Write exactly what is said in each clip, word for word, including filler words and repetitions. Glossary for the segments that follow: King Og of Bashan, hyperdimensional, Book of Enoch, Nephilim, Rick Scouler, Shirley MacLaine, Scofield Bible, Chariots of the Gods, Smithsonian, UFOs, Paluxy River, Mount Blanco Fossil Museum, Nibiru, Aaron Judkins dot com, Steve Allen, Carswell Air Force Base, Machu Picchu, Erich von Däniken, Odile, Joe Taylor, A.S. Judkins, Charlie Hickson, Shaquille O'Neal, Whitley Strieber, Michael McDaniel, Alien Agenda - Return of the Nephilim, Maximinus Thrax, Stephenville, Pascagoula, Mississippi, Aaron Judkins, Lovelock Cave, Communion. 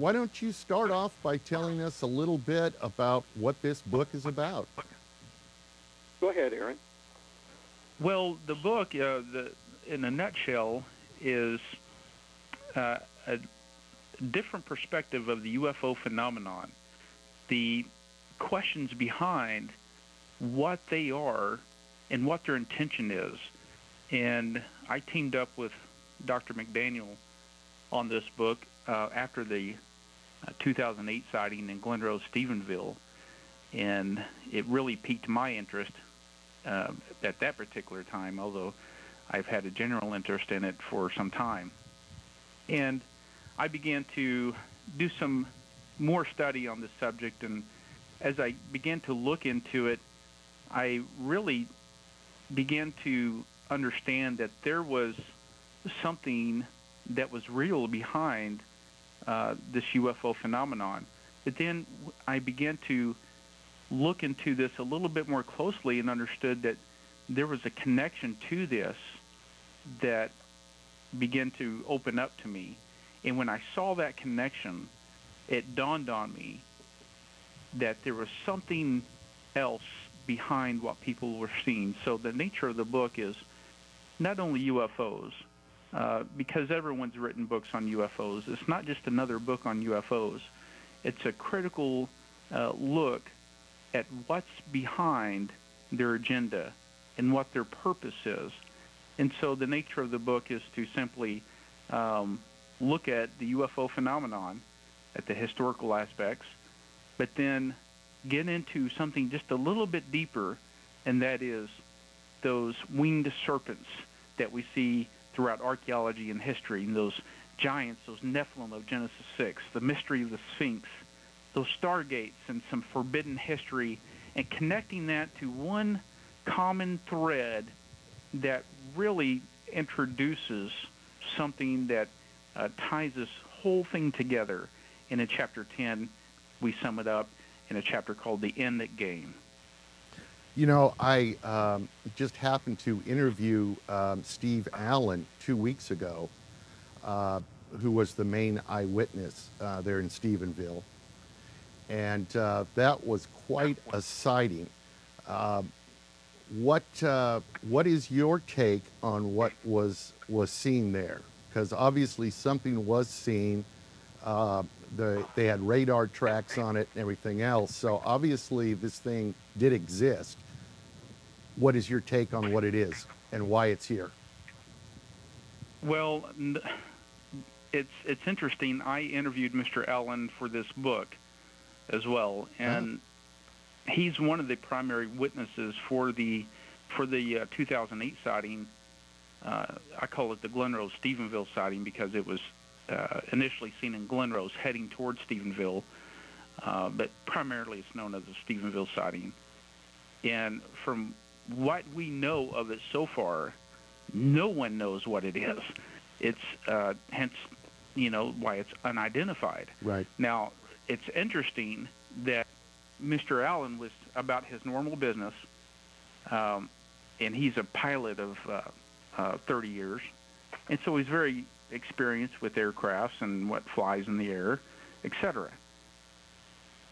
why don't you start off by telling us a little bit about what this book is about? Go ahead, Aaron. Well, the book, uh, the, in a nutshell, is uh, a different perspective of the U F O phenomenon. The questions behind what they are and what their intention is. And I teamed up with Doctor McDaniel on this book uh, after the uh, two thousand eight sighting in Glen Rose, Stephenville, and it really piqued my interest uh, at that particular time, although I've had a general interest in it for some time. And I began to do some more study on this subject, and as I began to look into it, I really began to understand that there was something that was real behind uh, this U F O phenomenon. But then I began to look into this a little bit more closely and understood that there was a connection to this that began to open up to me. And when I saw that connection, it dawned on me that there was something else behind what people were seeing. So the nature of the book is not only U F Os, uh, because everyone's written books on U F Os. It's not just another book on U F Os. It's a critical uh, look at what's behind their agenda and what their purpose is. And so the nature of the book is to simply um, look at the U F O phenomenon, at the historical aspects, but then get into something just a little bit deeper, and that is those winged serpents that we see throughout archaeology and history, and those giants, those Nephilim of Genesis six, the mystery of the Sphinx, those stargates and some forbidden history, and connecting that to one common thread that really introduces something that uh, ties this whole thing together. And in chapter ten, we sum it up in a chapter called The End That Game. You know, I um, just happened to interview um, Steve Allen two weeks ago, uh, who was the main eyewitness uh, there in Stephenville. And uh, that was quite a sighting. Uh, what, uh, what is your take on what was, was seen there? Because obviously something was seen. Uh, the, they had radar tracks on it and everything else, so obviously this thing did exist. What is your take on what it is and why it's here? Well, it's, it's interesting. I interviewed Mister Allen for this book as well, and huh? he's one of the primary witnesses for the, for the uh, two thousand eight sighting. Uh, I call it the Glen Rose Stephenville sighting because it was Uh, initially seen in Glen Rose, heading towards Stephenville, uh, but primarily it's known as the Stephenville sighting. And from what we know of it so far, no one knows what it is. It's uh, hence, you know, why it's unidentified. Right. Now, it's interesting that Mister Allen was about his normal business, um, and he's a pilot of uh, uh, thirty years, and so he's very experience with aircrafts and what flies in the air, et cetera.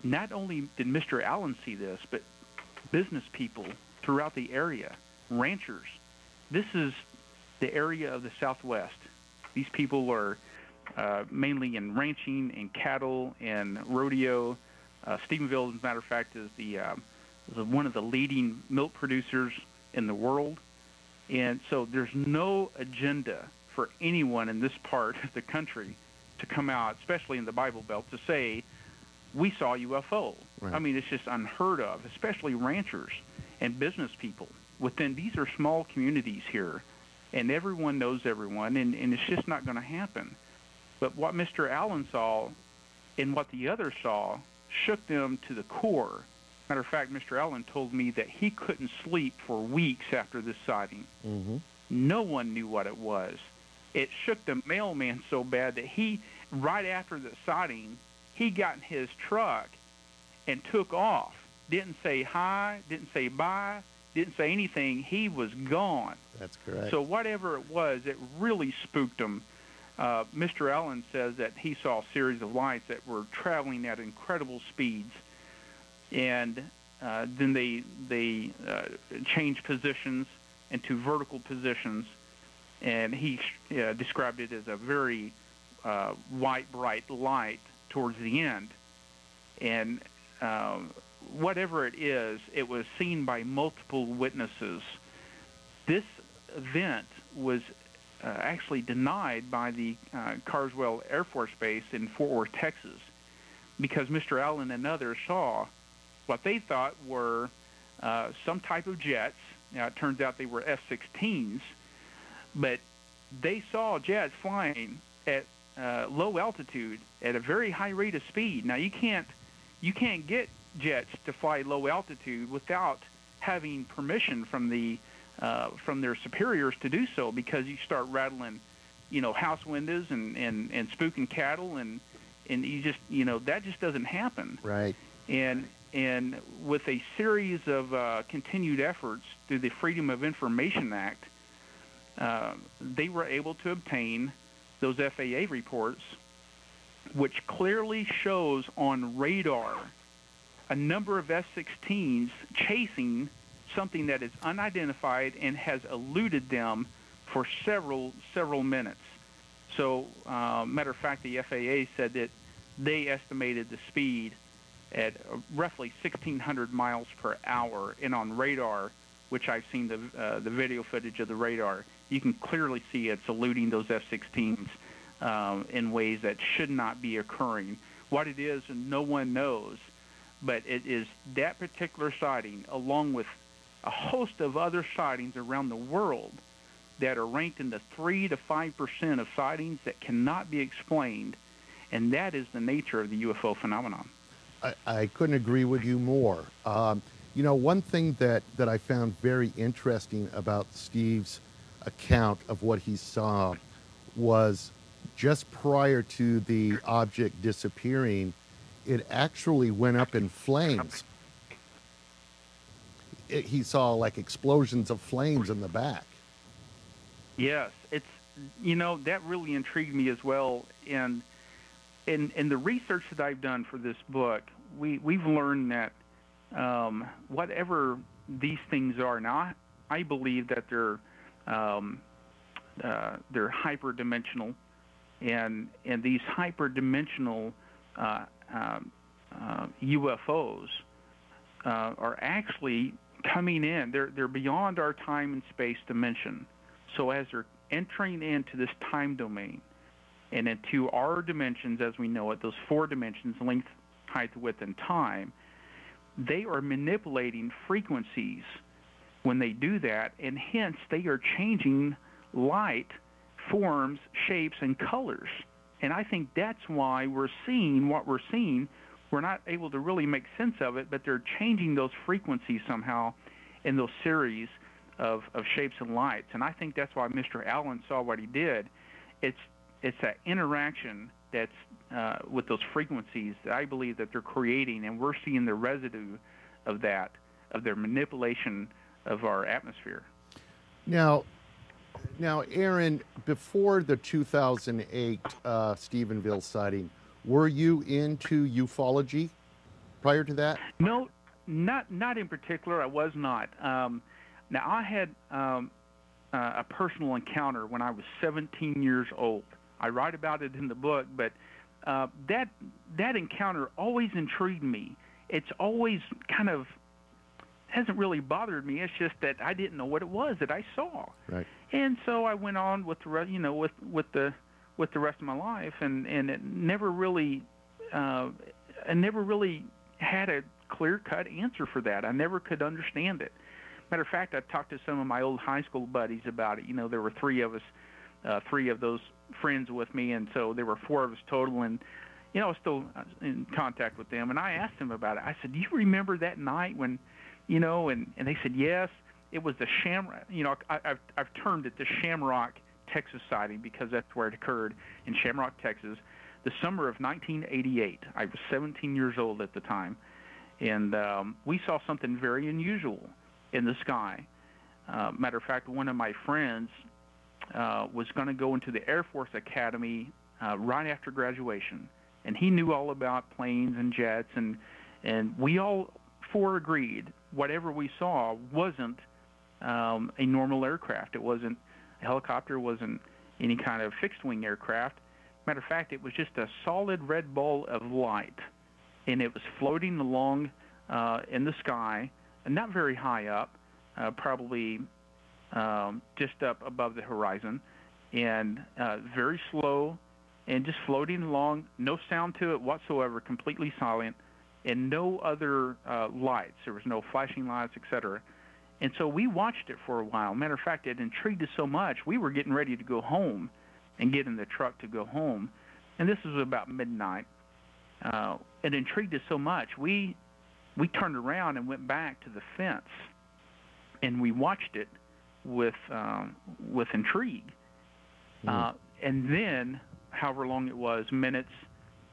Not only did Mister Allen see this, but business people throughout the area, ranchers. This is the area of the Southwest. These people are uh, mainly in ranching and cattle and rodeo. Uh, Stephenville, as a matter of fact, is the, uh, the one of the leading milk producers in the world. And so there's no agenda for anyone in this part of the country to come out, especially in the Bible Belt, to say, we saw U F O. Right. I mean, it's just unheard of, especially ranchers and business people. Within, these are small communities here, and everyone knows everyone, and, and it's just not going to happen. But what Mister Allen saw and what the others saw shook them to the core. Matter of fact, Mister Allen told me that he couldn't sleep for weeks after this sighting. Mm-hmm. No one knew what it was. It shook the mailman so bad that he, right after the sighting, he got in his truck and took off. Didn't say hi, didn't say bye, didn't say anything. He was gone. That's correct. So whatever it was, it really spooked him. Uh, Mister Allen says that he saw a series of lights that were traveling at incredible speeds, and uh, then they they uh, changed positions into vertical positions, and he uh, described it as a very uh, white, bright light towards the end. And uh, whatever it is, it was seen by multiple witnesses. This event was uh, actually denied by the uh, Carswell Air Force Base in Fort Worth, Texas, because Mister Allen and others saw what they thought were uh, some type of jets. Now, it turns out they were F sixteens, but they saw jets flying at uh, low altitude at a very high rate of speed. Now, you can't you can't get jets to fly low altitude without having permission from the uh, from their superiors to do so, because you start rattling, you know, house windows and, and, and spooking cattle, and and you just you know that just doesn't happen. Right. And and with a series of uh, continued efforts through the Freedom of Information Act, uh, they were able to obtain those F A A reports, which clearly shows on radar a number of F sixteens chasing something that is unidentified and has eluded them for several, several minutes. So, uh, matter of fact, the F A A said that they estimated the speed at roughly sixteen hundred miles per hour, and on radar, which I've seen the, uh, the video footage of the radar, you can clearly see it's eluding those F sixteens um, in ways that should not be occurring. What it is, no one knows, but it is that particular sighting, along with a host of other sightings around the world that are ranked in the three to five percent of sightings that cannot be explained, and that is the nature of the U F O phenomenon. I, I couldn't agree with you more. Um, you know, one thing that, that I found very interesting about Steve's account of what he saw was just prior to the object disappearing, it actually went up in flames. It, he saw like explosions of flames in the back. Yes, it's, you know, that really intrigued me as well. And In, in the research that I've done for this book, we, we've learned that um, whatever these things are, now I, I believe that they're um, uh, they're hyperdimensional, and and these hyperdimensional uh, uh, uh, U F Os uh, are actually coming in. They're they're beyond our time and space dimension. So as they're entering into this time domain and into our dimensions as we know it, those four dimensions, length, height, width, and time, they are manipulating frequencies when they do that, and hence they are changing light, forms, shapes, and colors. And I think that's why we're seeing what we're seeing. We're not able to really make sense of it, but they're changing those frequencies somehow in those series of, of shapes and lights. And I think that's why Mister Allen saw what he did. It's It's that interaction that's uh, with those frequencies that I believe that they're creating, and we're seeing the residue of that, of their manipulation of our atmosphere. Now, now, Aaron, before the two thousand eight uh, Stephenville sighting, were you into ufology prior to that? No, not not in particular. I was not. Um, now, I had um, uh, a personal encounter when I was seventeen years old. I write about it in the book, but uh, that that encounter always intrigued me. It's always kind of hasn't really bothered me. It's just that I didn't know what it was that I saw, right. And so I went on with the you know with with the with the rest of my life, and and it never really uh, I never really had a clear-cut answer for that. I never could understand it. Matter of fact, I talked to some of my old high school buddies about it. You know, there were three of us. Uh, three of those friends with me, and so there were four of us total, and you know I was still in contact with them, and I asked them about it. I said, do you remember that night when, you know, and, and they said yes, it was the Shamrock, you know, I, I've, I've termed it the Shamrock, Texas sighting, because that's where it occurred, in Shamrock, Texas, the summer of nineteen eighty-eight. I was seventeen years old at the time, and um, we saw something very unusual in the sky. Uh, matter of fact, one of my friends uh, was going to go into the Air Force Academy uh, right after graduation, and he knew all about planes and jets, and and we all four agreed whatever we saw wasn't um, a normal aircraft. It wasn't a helicopter. It wasn't any kind of fixed-wing aircraft. Matter of fact, it was just a solid red ball of light, and it was floating along uh, in the sky, and not very high up, uh, probably um, just up above the horizon, and uh, very slow, and just floating along, no sound to it whatsoever, completely silent, and no other uh, lights. There was no flashing lights, et cetera. And so we watched it for a while. Matter of fact, it intrigued us so much, we were getting ready to go home and get in the truck to go home. And this was about midnight. Uh, it intrigued us so much, we we turned around and went back to the fence, and we watched it with, um, with intrigue. Mm. Uh, and then, however long it was, minutes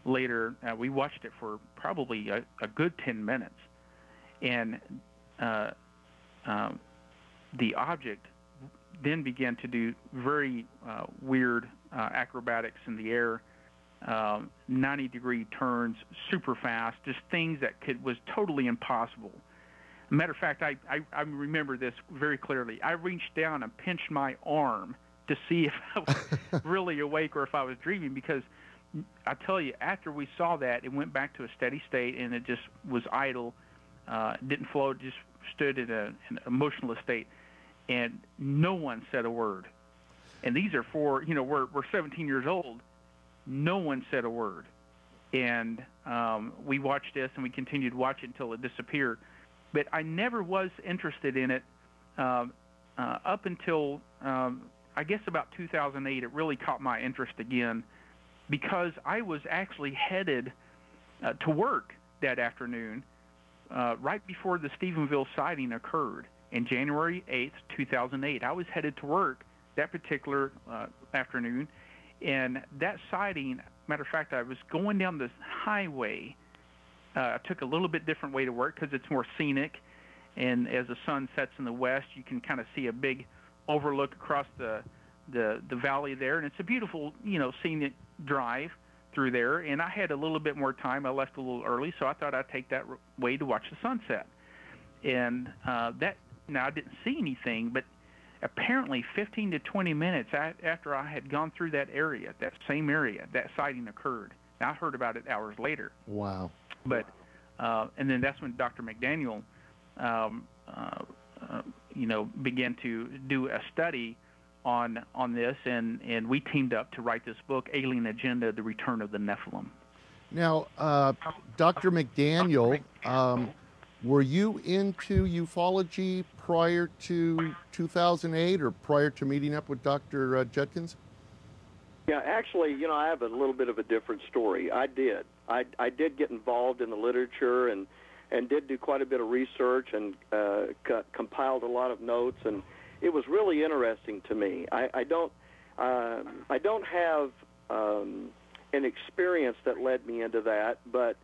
later, uh, we watched it for probably a, a good ten minutes. And... Uh, Um, the object then began to do very uh, weird uh, acrobatics in the air, um, ninety degree turns, super fast, just things that could was totally impossible. Matter of fact, I, I, I remember this very clearly. I reached down and pinched my arm to see if I was really awake or if I was dreaming, because I tell you, after we saw that, it went back to a steady state, and it just was idle, uh, didn't flow, just stood in a, an emotional state, and no one said a word. And these are four, you know, we're, we're seventeen years old. No one said a word. And um, we watched this, and we continued to watch it until it disappeared. But I never was interested in it uh, uh, up until, um, I guess, about two thousand eight. It really caught my interest again, because I was actually headed uh, to work that afternoon, Uh, right before the Stephenville sighting occurred in January eighth, two thousand eight. I was headed to work that particular uh, afternoon, and that sighting, matter of fact, I was going down this highway. Uh, I took a little bit different way to work because it's more scenic, and as the sun sets in the west, you can kind of see a big overlook across the, the, the valley there, and it's a beautiful, you know, scenic drive through there, and I had a little bit more time. I left a little early, so I thought I'd take that way to watch the sunset. And uh, that, now I didn't see anything, but apparently fifteen to twenty minutes after I had gone through that area, that same area, that sighting occurred. Now, I heard about it hours later. Wow. But, uh, and then that's when Doctor McDaniel, um, uh, uh, you know, began to do a study on on this, and, and we teamed up to write this book, Alien Agenda, The Return of the Nephilim. Now, uh, Doctor McDaniel, um, were you into ufology prior to two thousand eight or prior to meeting up with Doctor Uh, Judkins? Yeah, actually, you know, I have a little bit of a different story. I did. I, I did get involved in the literature, and, and did do quite a bit of research, and uh, co compiled a lot of notes, and it was really interesting to me. I, I don't, uh, I don't have um, an experience that led me into that, but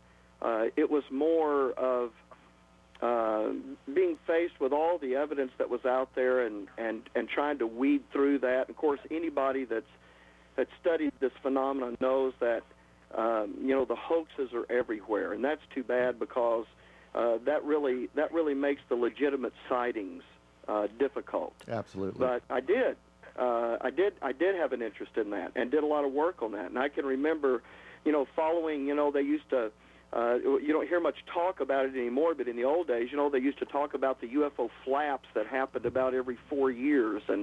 uh, it was more of uh, being faced with all the evidence that was out there, and, and, and trying to weed through that. Of course, anybody that's that studied this phenomenon knows that um, you know, the hoaxes are everywhere, and that's too bad, because uh, that really that really makes the legitimate sightings Uh, difficult. Absolutely. But I did. Uh, I did. I did have an interest in that, and did a lot of work on that. And I can remember, you know, following. You know, they used to. Uh, you don't hear much talk about it anymore, but in the old days, you know, they used to talk about the U F O flaps that happened about every four years, and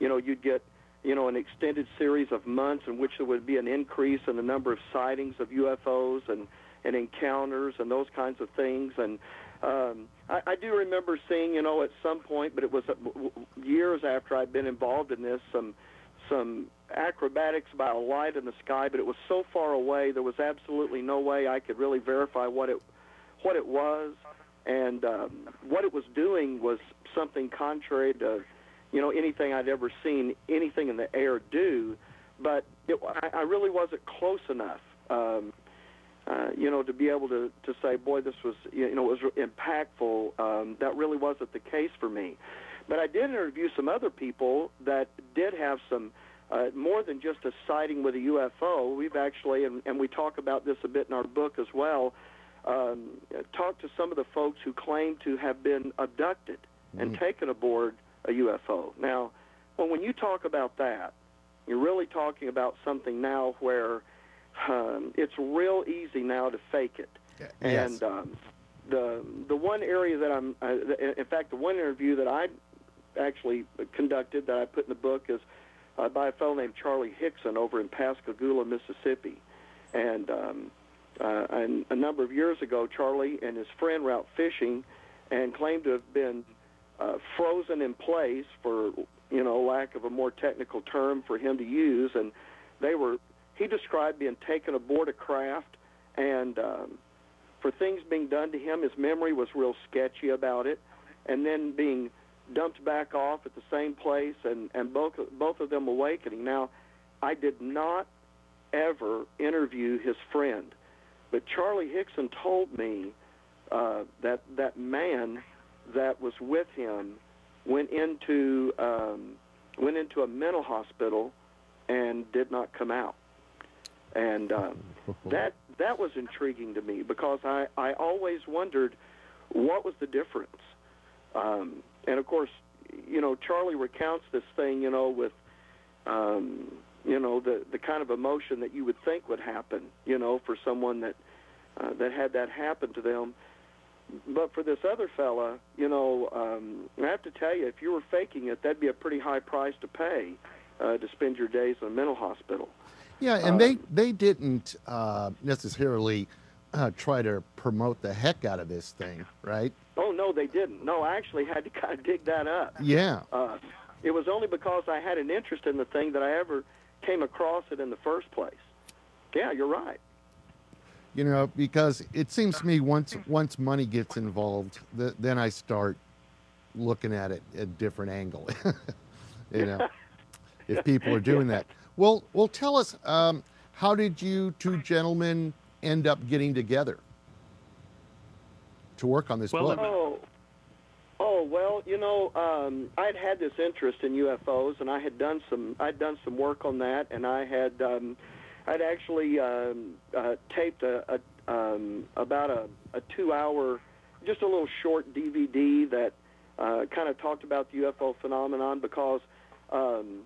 you know, you'd get, you know, an extended series of months in which there would be an increase in the number of sightings of U F Os and and encounters and those kinds of things. And Um, I, I do remember seeing, you know, at some point, but it was uh, w years after I'd been involved in this, some some acrobatics by a light in the sky, but it was so far away, there was absolutely no way I could really verify what it what it was, and um, what it was doing was something contrary to, you know, anything I'd ever seen anything in the air do, but it, I, I really wasn't close enough. Um, uh, you know, to be able to, to say, boy, this was, you know, it was impactful. Um, that really wasn't the case for me. But I did interview some other people that did have some, uh, more than just a sighting with a U F O. We've actually, and, and we talk about this a bit in our book as well, um, talked to some of the folks who claim to have been abducted mm-hmm. and taken aboard a U F O. Now, well, when you talk about that, you're really talking about something now where um, it's real easy now to fake it. Yeah. And yes. um, the the one area that I'm, uh, in fact, the one interview that I actually conducted that I put in the book is uh, by a fellow named Charlie Hickson over in Pascagoula, Mississippi. And, um, uh, and a number of years ago, Charlie and his friend were out fishing and claimed to have been uh, frozen in place for, you know, lack of a more technical term for him to use. And they were, he described being taken aboard a craft, and um, for things being done to him, his memory was real sketchy about it, and then being dumped back off at the same place, and, and both, both of them awakening. Now, I did not ever interview his friend, but Charlie Hickson told me uh, that that man that was with him went into um, went into a mental hospital and did not come out. And um, that that was intriguing to me, because I, I always wondered what was the difference. Um, and of course, you know, Charlie recounts this thing, you know, with um, you know, the the kind of emotion that you would think would happen, you know, for someone that uh, that had that happen to them. But for this other fella, you know, um, I have to tell you, if you were faking it, that'd be a pretty high price to pay uh, to spend your days in a mental hospital. Yeah, and um, they, they didn't uh, necessarily uh, try to promote the heck out of this thing, right? Oh, no, they didn't. No, I actually had to kind of dig that up. Yeah. Uh, it was only because I had an interest in the thing that I ever came across it in the first place. Yeah, you're right. You know, because it seems to me once once money gets involved, th then I start looking at it at a different angle. You know, if people are doing that. Well, well, tell us, um, how did you two gentlemen end up getting together to work on this well, book? Oh, oh, well, you know, um, I'd had this interest in U F Os, and I had done some I'd done some work on that, and I had. Um, I'd actually um, uh, taped a, a, um, about a, a two-hour, just a little short D V D that uh, kind of talked about the U F O phenomenon, because um,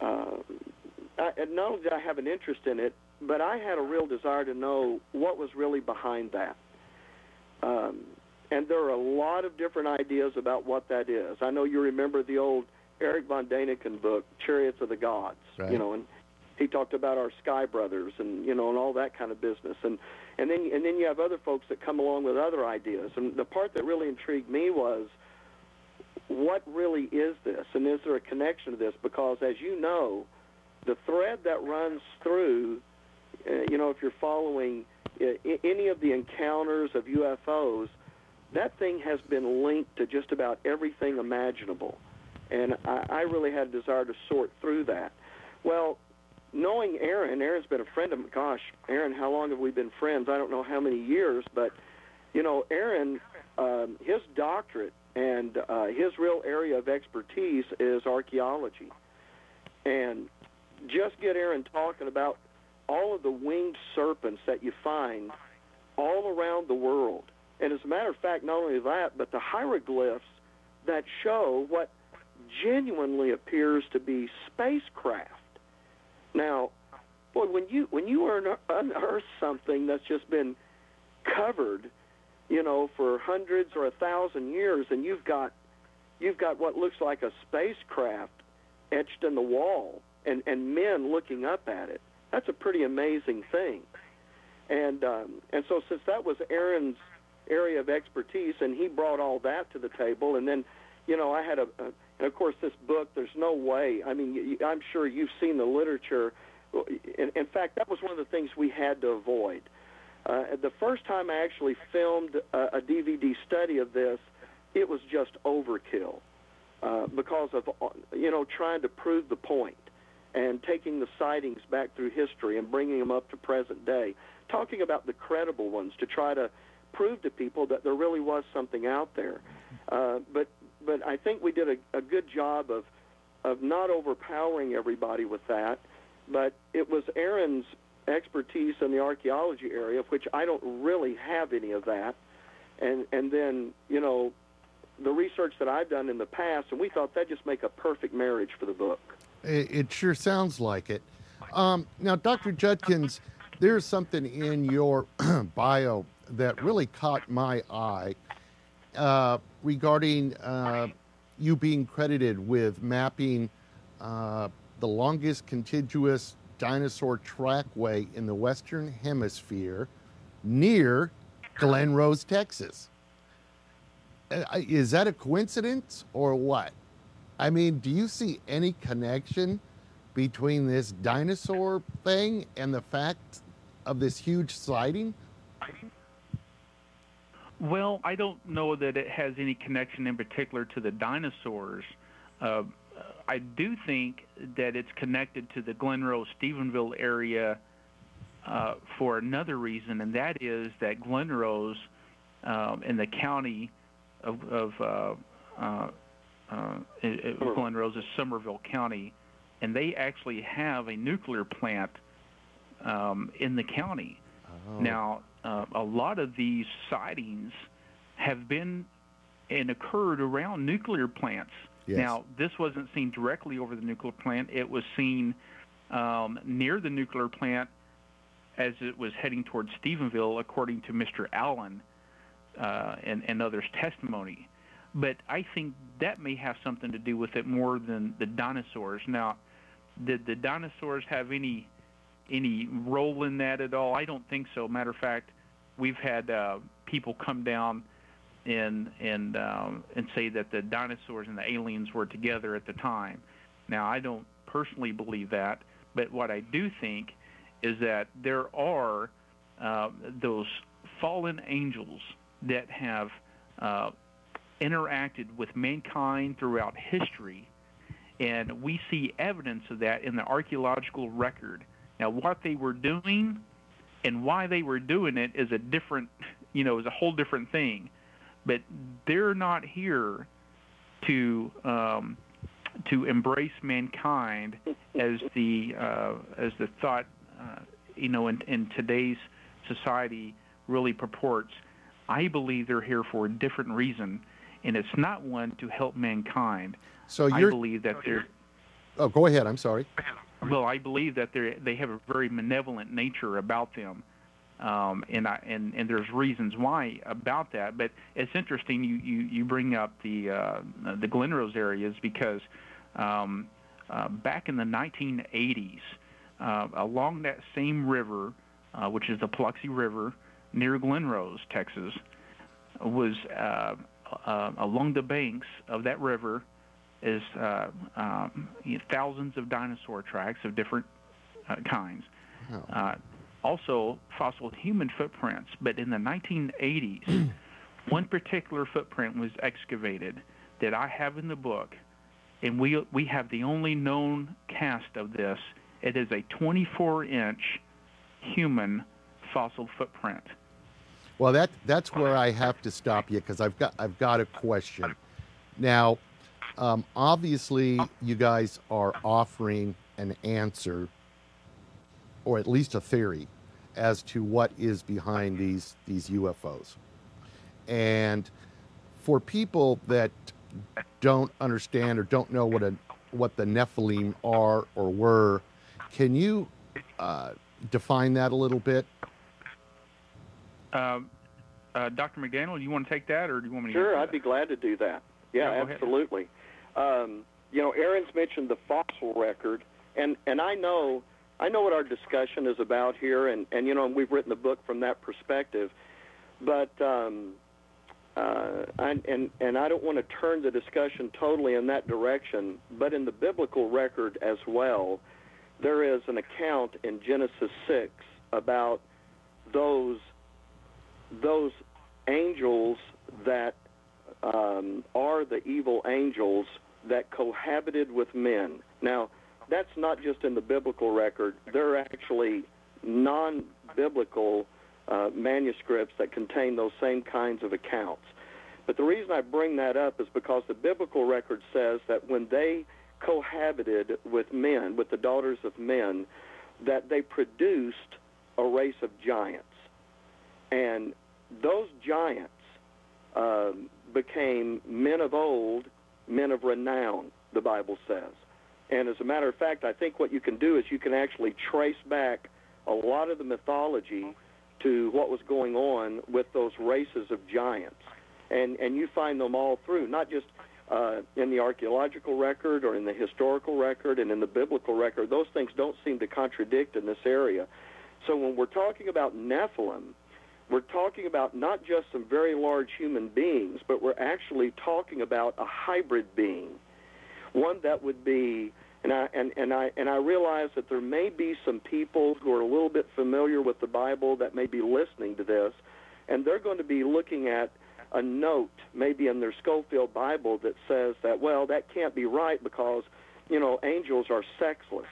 uh, I, and not only did I have an interest in it, but I had a real desire to know what was really behind that. Um, and there are a lot of different ideas about what that is. I know you remember the old Erich von Däniken book, Chariots of the Gods, right. You know, and he talked about our sky brothers, and you know, and all that kind of business, and and then and then you have other folks that come along with other ideas. And the part that really intrigued me was, what really is this, and is there a connection to this? Because as you know, the thread that runs through, uh, you know, if you're following uh, any of the encounters of U F Os, that thing has been linked to just about everything imaginable, and I, I really had a desire to sort through that. Well. Knowing Aaron, Aaron's been a friend of mine. Gosh, Aaron, how long have we been friends? I don't know how many years, but, you know, Aaron, um, his doctorate and uh, his real area of expertise is archaeology. And just get Aaron talking about all of the winged serpents that you find all around the world. And as a matter of fact, not only that, but the hieroglyphs that show what genuinely appears to be spacecraft. Now, boy, when you when you unearth something that's just been covered, you know, for hundreds or a thousand years, and you've got you've got what looks like a spacecraft etched in the wall, and and men looking up at it, that's a pretty amazing thing. And um, and so since that was Aaron's area of expertise, and he brought all that to the table, and then, you know, I had a, a and of course, this book, there's no way. I mean, you, I'm sure you've seen the literature. In, in fact, that was one of the things we had to avoid. Uh, the first time I actually filmed a, a D V D study of this, it was just overkill uh, because of, you know, trying to prove the point. and taking the sightings back through history and bringing them up to present day, talking about the credible ones to try to prove to people that there really was something out there. Uh, but but I think we did a, a good job of, of not overpowering everybody with that, but it was Aaron's expertise in the archaeology area, of which I don't really have any of that, and and then, you know, the research that I've done in the past, and we thought that'd just make a perfect marriage for the book. It, it sure sounds like it. Um, now, Doctor Judkins, there's something in your bio that really caught my eye uh, regarding uh, you being credited with mapping uh, the longest contiguous dinosaur trackway in the Western Hemisphere near Glen Rose, Texas. Is that a coincidence or what? I mean, do you see any connection between this dinosaur thing and the fact of this huge sighting? Well, I don't know that it has any connection in particular to the dinosaurs. Uh, I do think that it's connected to the Glen Rose, Stephenville area uh, for another reason, and that is that Glen Rose um, in the county of, of uh, uh, uh, Glen Rose is Somerville County, and they actually have a nuclear plant um, in the county. Oh. Now, uh, a lot of these sightings have been and occurred around nuclear plants. Yes. Now, this wasn't seen directly over the nuclear plant. It was seen um, near the nuclear plant as it was heading towards Stephenville, according to Mister Allen uh, and, and others' testimony. But I think that may have something to do with it more than the dinosaurs. Now, did the dinosaurs have any any role in that at all? I don't think so. Matter of fact, we've had uh, people come down and and um, and say that the dinosaurs and the aliens were together at the time. Now, I don't personally believe that, but what I do think is that there are uh, those fallen angels that have uh, interacted with mankind throughout history, and we see evidence of that in the archaeological record. Now, what they were doing and why they were doing it is a different, you know, is a whole different thing. But they're not here to um, to embrace mankind as the uh, as the thought, uh, you know, in, in today's society really purports. I believe they're here for a different reason, and it's not one to help mankind. So you're, I believe that they're... Oh, go ahead. I'm sorry. Well, I believe that they they have a very malevolent nature about them, um, and I and and there's reasons why about that. But it's interesting you you, you bring up the uh, the Glen Rose areas because um, uh, back in the nineteen eighties, uh, along that same river, uh, which is the Paluxy River, near Glen Rose, Texas, was uh, uh, along the banks of that river is uh, um, you know, thousands of dinosaur tracks of different uh, kinds. Wow. Uh, also, fossil human footprints, but in the nineteen eighties, one particular footprint was excavated that I have in the book, and we, we have the only known cast of this. It is a twenty-four inch human fossil footprint. Well, that that's where I have to stop you because I've got I've got a question. Now, um, obviously, you guys are offering an answer, or at least a theory, as to what is behind these these U F Os. And for people that don't understand or don't know what a what the Nephilim are or were, can you uh, define that a little bit? Uh, uh, Doctor McDaniel, you want to take that, or do you want me to? Sure, I'd be glad to do that. Yeah, yeah, absolutely. Um, you know, Aaron's mentioned the fossil record, and and I know I know what our discussion is about here, and and you know, we've written the book from that perspective, but um, uh, I, and and I don't want to turn the discussion totally in that direction, but in the biblical record as well, there is an account in Genesis six about those. Those angels that um, are the evil angels that cohabited with men. Now, that's not just in the biblical record. There are actually non-biblical uh, manuscripts that contain those same kinds of accounts. But the reason I bring that up is because the biblical record says that when they cohabited with men, with the daughters of men, that they produced a race of giants. And those giants uh, became men of old, men of renown, the Bible says. And as a matter of fact, I think what you can do is you can actually trace back a lot of the mythology to what was going on with those races of giants. And, and you find them all through, not just uh, in the archaeological record or in the historical record and in the biblical record. Those things don't seem to contradict in this area. So when we're talking about Nephilim, we're talking about not just some very large human beings, but we're actually talking about a hybrid being, one that would be, and I, and, and I, and I realize that there may be some people who are a little bit familiar with the Bible that may be listening to this, and they're going to be looking at a note maybe in their Scofield Bible that says that, well, that can't be right because, you know, angels are sexless.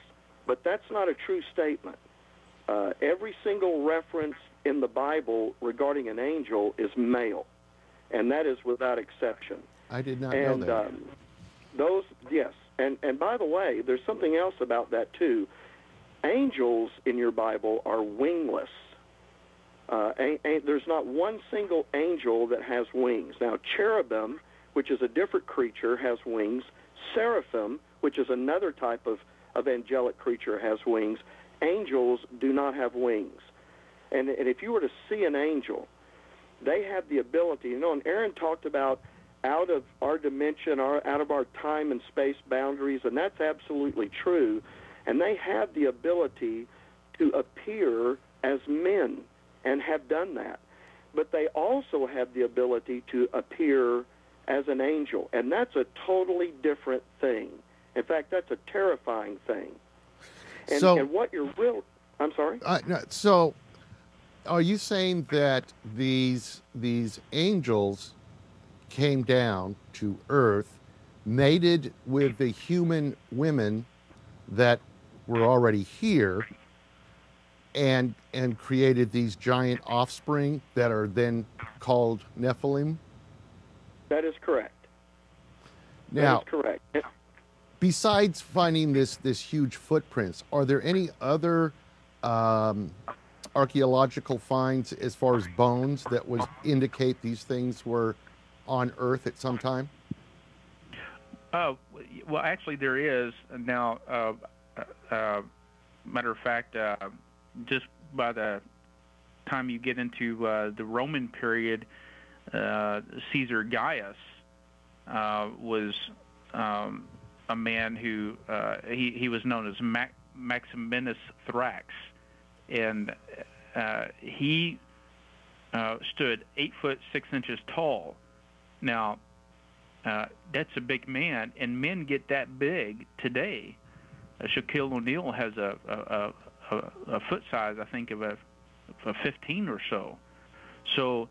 But that's not a true statement. Uh, every single reference in the Bible regarding an angel is male, and that is without exception. I did not and, know that. Um, those, yes, and, and by the way, there's something else about that, too. Angels in your Bible are wingless. Uh, and, and there's not one single angel that has wings. Now, cherubim, which is a different creature, has wings. Seraphim, which is another type of, of angelic creature, has wings. Angels do not have wings. And, and if you were to see an angel, they have the ability, you know, and Aaron talked about out of our dimension, our, out of our time and space boundaries, and that's absolutely true. And they have the ability to appear as men and have done that. But they also have the ability to appear as an angel, and that's a totally different thing. In fact, that's a terrifying thing. And, so, and what you're real, I'm sorry? Uh, no, so... Are you saying that these these angels came down to Earth, mated with the human women that were already here, and and created these giant offspring that are then called Nephilim? That is correct. Now, that is correct. Besides finding this this huge footprints, are there any other um, archaeological finds as far as bones that would indicate these things were on Earth at some time? Uh, well, actually there is. Now, uh, uh, matter of fact, uh, just by the time you get into uh, the Roman period, uh, Caesar Gaius uh, was um, a man who, uh, he, he was known as Mac Maximinus Thrax. And uh, he uh, stood eight foot six inches tall. Now, uh, that's a big man, and men get that big today. Uh, Shaquille O'Neal has a, a, a, a foot size, I think, of a, a fifteen or so. So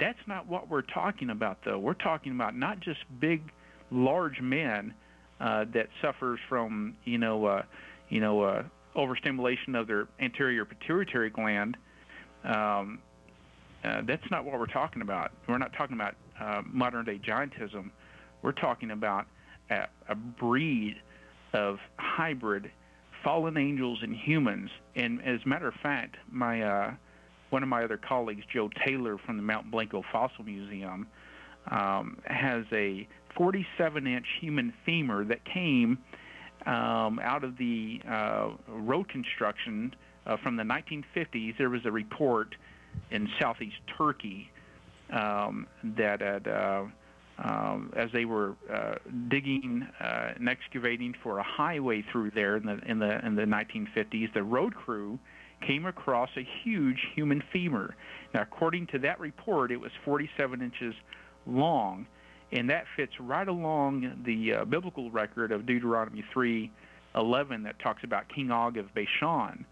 that's not what we're talking about, though. We're talking about not just big, large men uh, that suffers from, you know, uh, you know. Uh, overstimulation of their anterior pituitary gland. Um, uh, that's not what we're talking about. We're not talking about uh, modern-day giantism. We're talking about a, a breed of hybrid fallen angels and humans. And as a matter of fact, my uh, one of my other colleagues, Joe Taylor from the Mount Blanco Fossil Museum, um, has a forty-seven inch human femur that came Um, out of the uh, road construction uh, from the nineteen fifties. There was a report in southeast Turkey um, that uh, um, as they were uh, digging uh, and excavating for a highway through there in the, in the, in the nineteen fifties, the road crew came across a huge human femur. Now, according to that report, it was forty-seven inches long. And that fits right along the uh, biblical record of Deuteronomy three eleven that talks about King Og of Bashan.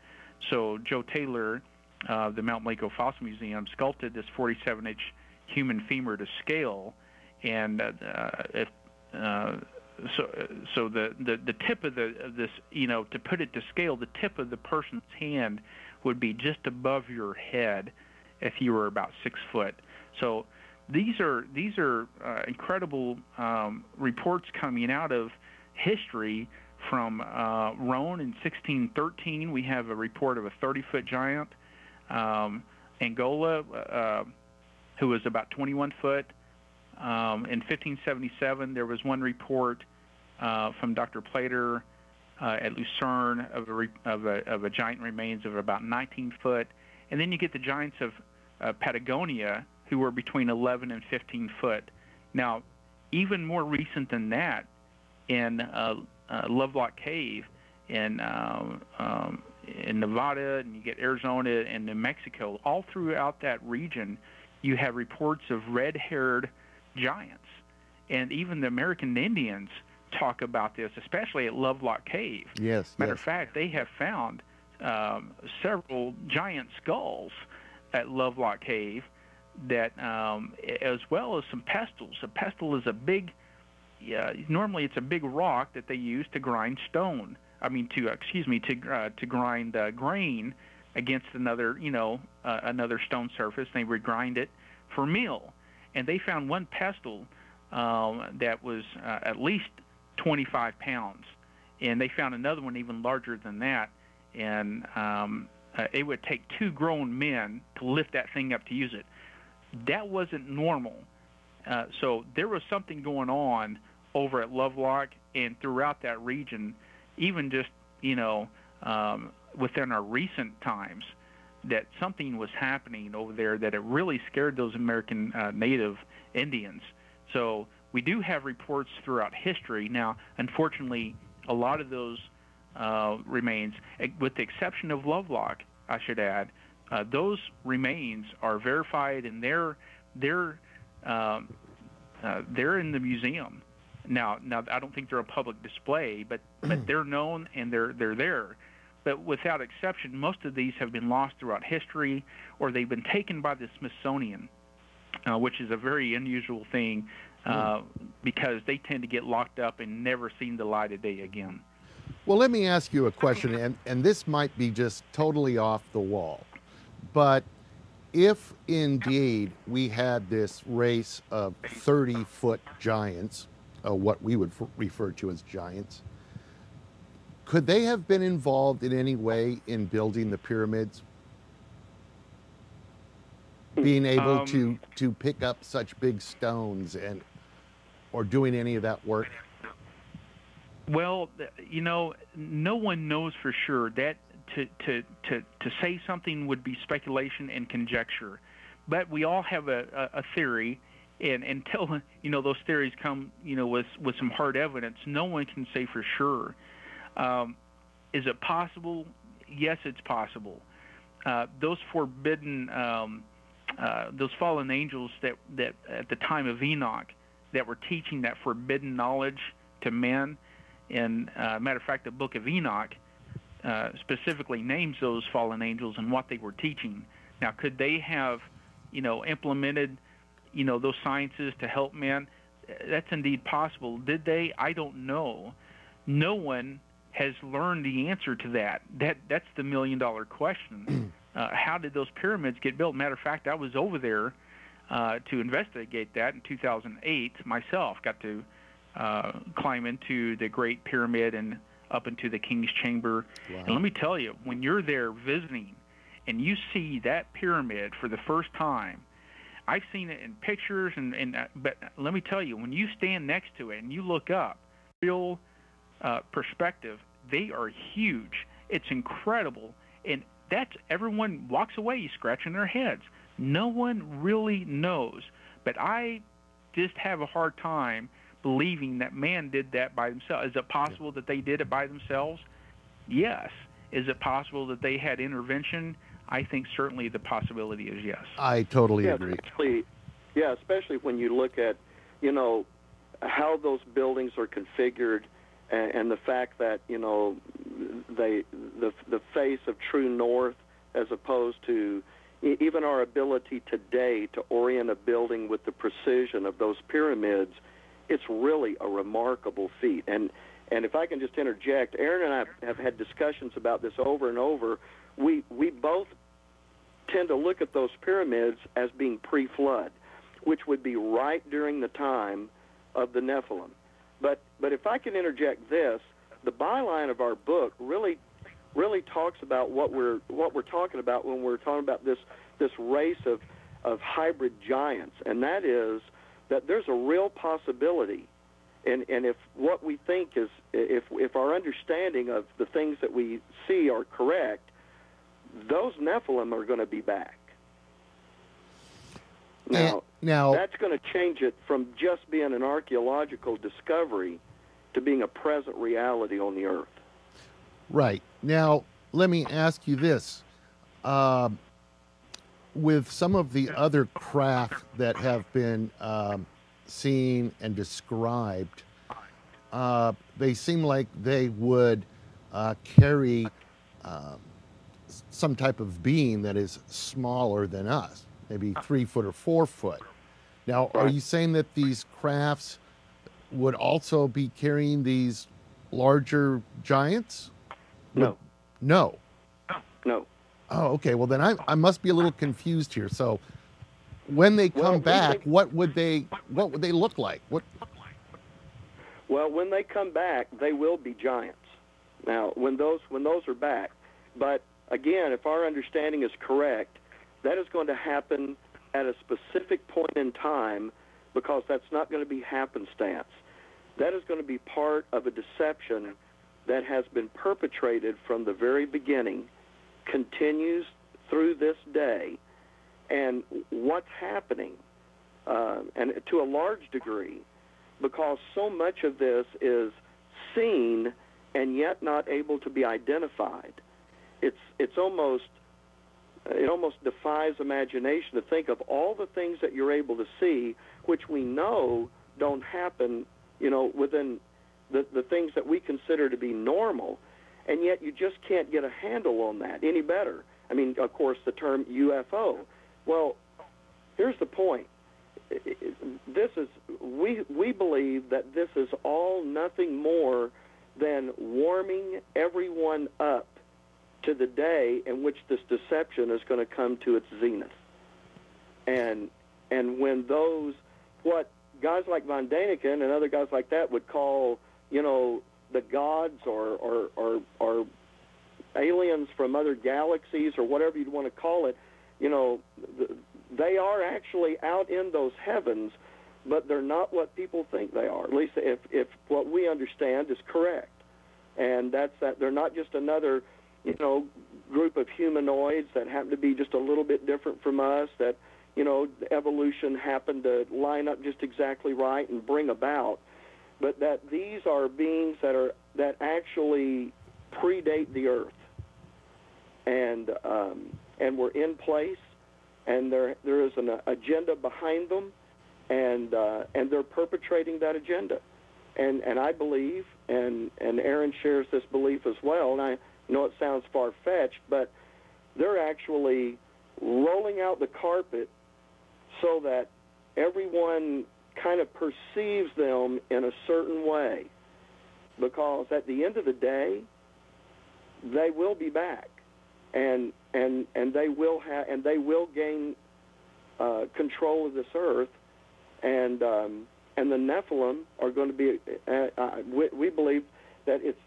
So Joe Taylor, uh, the Mount Blanco Fossil Museum, sculpted this forty-seven inch human femur to scale, and uh, it, uh, so so the, the, the tip of the of this, you know, to put it to scale, the tip of the person's hand would be just above your head if you were about six foot. So these are these are uh, incredible um, reports coming out of history. From uh, Roan in sixteen thirteen, we have a report of a thirty-foot giant. Um, Angola, uh, who was about twenty-one foot. Um, in fifteen seventy-seven, there was one report uh, from Doctor Plater uh, at Lucerne of a, re of, a, of a giant remains of about nineteen foot. And then you get the giants of uh, Patagonia, who were between eleven and fifteen foot. Now, even more recent than that, in uh, Uh, Lovelock Cave in um, um, in Nevada, and you get Arizona and New Mexico. All throughout that region, you have reports of red-haired giants, and even the American Indians talk about this, especially at Lovelock Cave. Yes. Matter yes. of fact, they have found um, several giant skulls at Lovelock Cave, that um, as well as some pestles. A pestle is a big Yeah, normally it's a big rock that they use to grind stone. I mean, to excuse me, to uh, to grind uh, grain against another, you know, uh, another stone surface. They would grind it for meal. And they found one pestle um, that was uh, at least twenty-five pounds, and they found another one even larger than that. And um, uh, it would take two grown men to lift that thing up to use it. That wasn't normal. Uh, so there was something going on over at Lovelock and throughout that region, even just, you know, um, within our recent times, that something was happening over there that it really scared those American uh, Native Indians. So we do have reports throughout history. Now, unfortunately, a lot of those uh, remains, with the exception of Lovelock, I should add, uh, those remains are verified, and they're they're Um, uh, they're in the museum now. Now, I don't think they're a public display, but but they're known and they're they're there. But without exception, most of these have been lost throughout history, or they've been taken by the Smithsonian, uh, which is a very unusual thing uh, mm. because they tend to get locked up and never seen the light of day again. Well, let me ask you a question, and and this might be just totally off the wall, but if indeed we had this race of thirty-foot giants, uh, what we would f refer to as giants, could they have been involved in any way in building the pyramids? Being able um, to, to pick up such big stones and or doing any of that work? Well, you know, no one knows for sure. That To, to, to, to say something would be speculation and conjecture. But we all have a, a, a theory, and until, you know, those theories come, you know, with, with some hard evidence, no one can say for sure. Um, is it possible? Yes, it's possible. Uh, those forbidden, um, uh, those fallen angels that, that at the time of Enoch that were teaching that forbidden knowledge to men, and uh, matter of fact, the Book of Enoch Uh, specifically names those fallen angels and what they were teaching. Now, could they have, you know, implemented, you know, those sciences to help man? That's indeed possible. Did they? I don't know. No one has learned the answer to that. That that's the million-dollar question. Uh, how did those pyramids get built? Matter of fact, I was over there uh, to investigate that in two thousand eight myself. Got to uh, climb into the Great Pyramid and up into the King's Chamber. Wow. And let me tell you, when you're there visiting and you see that pyramid for the first time, I've seen it in pictures, and, and uh, but let me tell you, when you stand next to it and you look up, real uh, perspective, they are huge. It's incredible. And that's, everyone walks away scratching their heads. No one really knows. But I just have a hard time believing that man did that by themselves. Is it possible yeah. that they did it by themselves? Yes. Is it possible that they had intervention? I think certainly the possibility is yes. I totally yeah, agree. Especially, yeah, especially when you look at, you know, how those buildings are configured, and, and the fact that, you know, they the the face of true north, as opposed to even our ability today to orient a building with the precision of those pyramids. it's really a remarkable feat. And and if I can just interject, Aaron and I have had discussions about this over and over. We we both tend to look at those pyramids as being pre-flood, which would be right during the time of the Nephilim. But but if I can interject this, the byline of our book really really talks about what we're what we're talking about when we're talking about this this race of of hybrid giants, and that is that there's a real possibility, and and if what we think is if if our understanding of the things that we see are correct, those Nephilim are going to be back. Now, now that's going to change it from just being an archaeological discovery to being a present reality on the earth. Right. Now, let me ask you this. Uh, with some of the other craft that have been um, seen and described, uh, they seem like they would uh, carry uh, some type of being that is smaller than us, maybe three foot or four foot. Now, are you saying that these crafts would also be carrying these larger giants? No. No. No. Oh, okay. Well, then I, I must be a little confused here. So when they come well, back, they, what would they what would they look like? What? Well, when they come back, they will be giants. Now, when those when those are back, but again, if our understanding is correct, that is going to happen at a specific point in time, because that's not going to be happenstance. That is going to be part of a deception that has been perpetrated from the very beginning, continues through this day. And what's happening, uh, and to a large degree, because so much of this is seen and yet not able to be identified, it's it's almost it almost defies imagination to think of all the things that you're able to see, which we know don't happen, you know, within the, the things that we consider to be normal, and yet you just can't get a handle on that any better. I mean, of course, the term U F O. Well, here's the point. This is we we believe that this is all nothing more than warming everyone up to the day in which this deception is going to come to its zenith. And and when those, what guys like von Däniken and other guys like that would call, you know, the gods or, or, or, or aliens from other galaxies or whatever you'd want to call it, you know, they are actually out in those heavens, but they're not what people think they are, at least if, if what we understand is correct. And that's that they're not just another, you know, group of humanoids that happen to be just a little bit different from us, that, you know, evolution happened to line up just exactly right and bring about, but that these are beings that are that actually predate the earth, and um, and were in place, and there there is an agenda behind them, and uh, and they're perpetrating that agenda, and and I believe, and and Aaron shares this belief as well, and I. I know it sounds far-fetched, but they're actually rolling out the carpet so that everyone kind of perceives them in a certain way, because at the end of the day, they will be back, and and and they will have and they will gain uh, control of this earth, and um, and the Nephilim are going to be. Uh, uh, we, we believe that it's.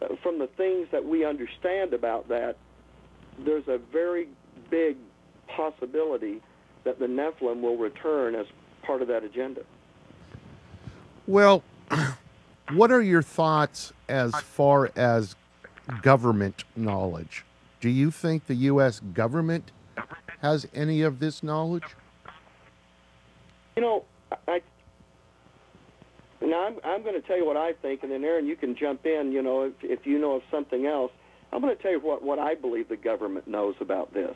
Uh, from the things that we understand about that, there's a very big possibility that the Nephilim will return as part of that agenda. Well, what are your thoughts as far as government knowledge? Do you think the U S government has any of this knowledge? You know, I... Now, I'm, I'm going to tell you what I think, and then, Aaron, you can jump in, you know, if, if you know of something else. I'm going to tell you what, what I believe the government knows about this.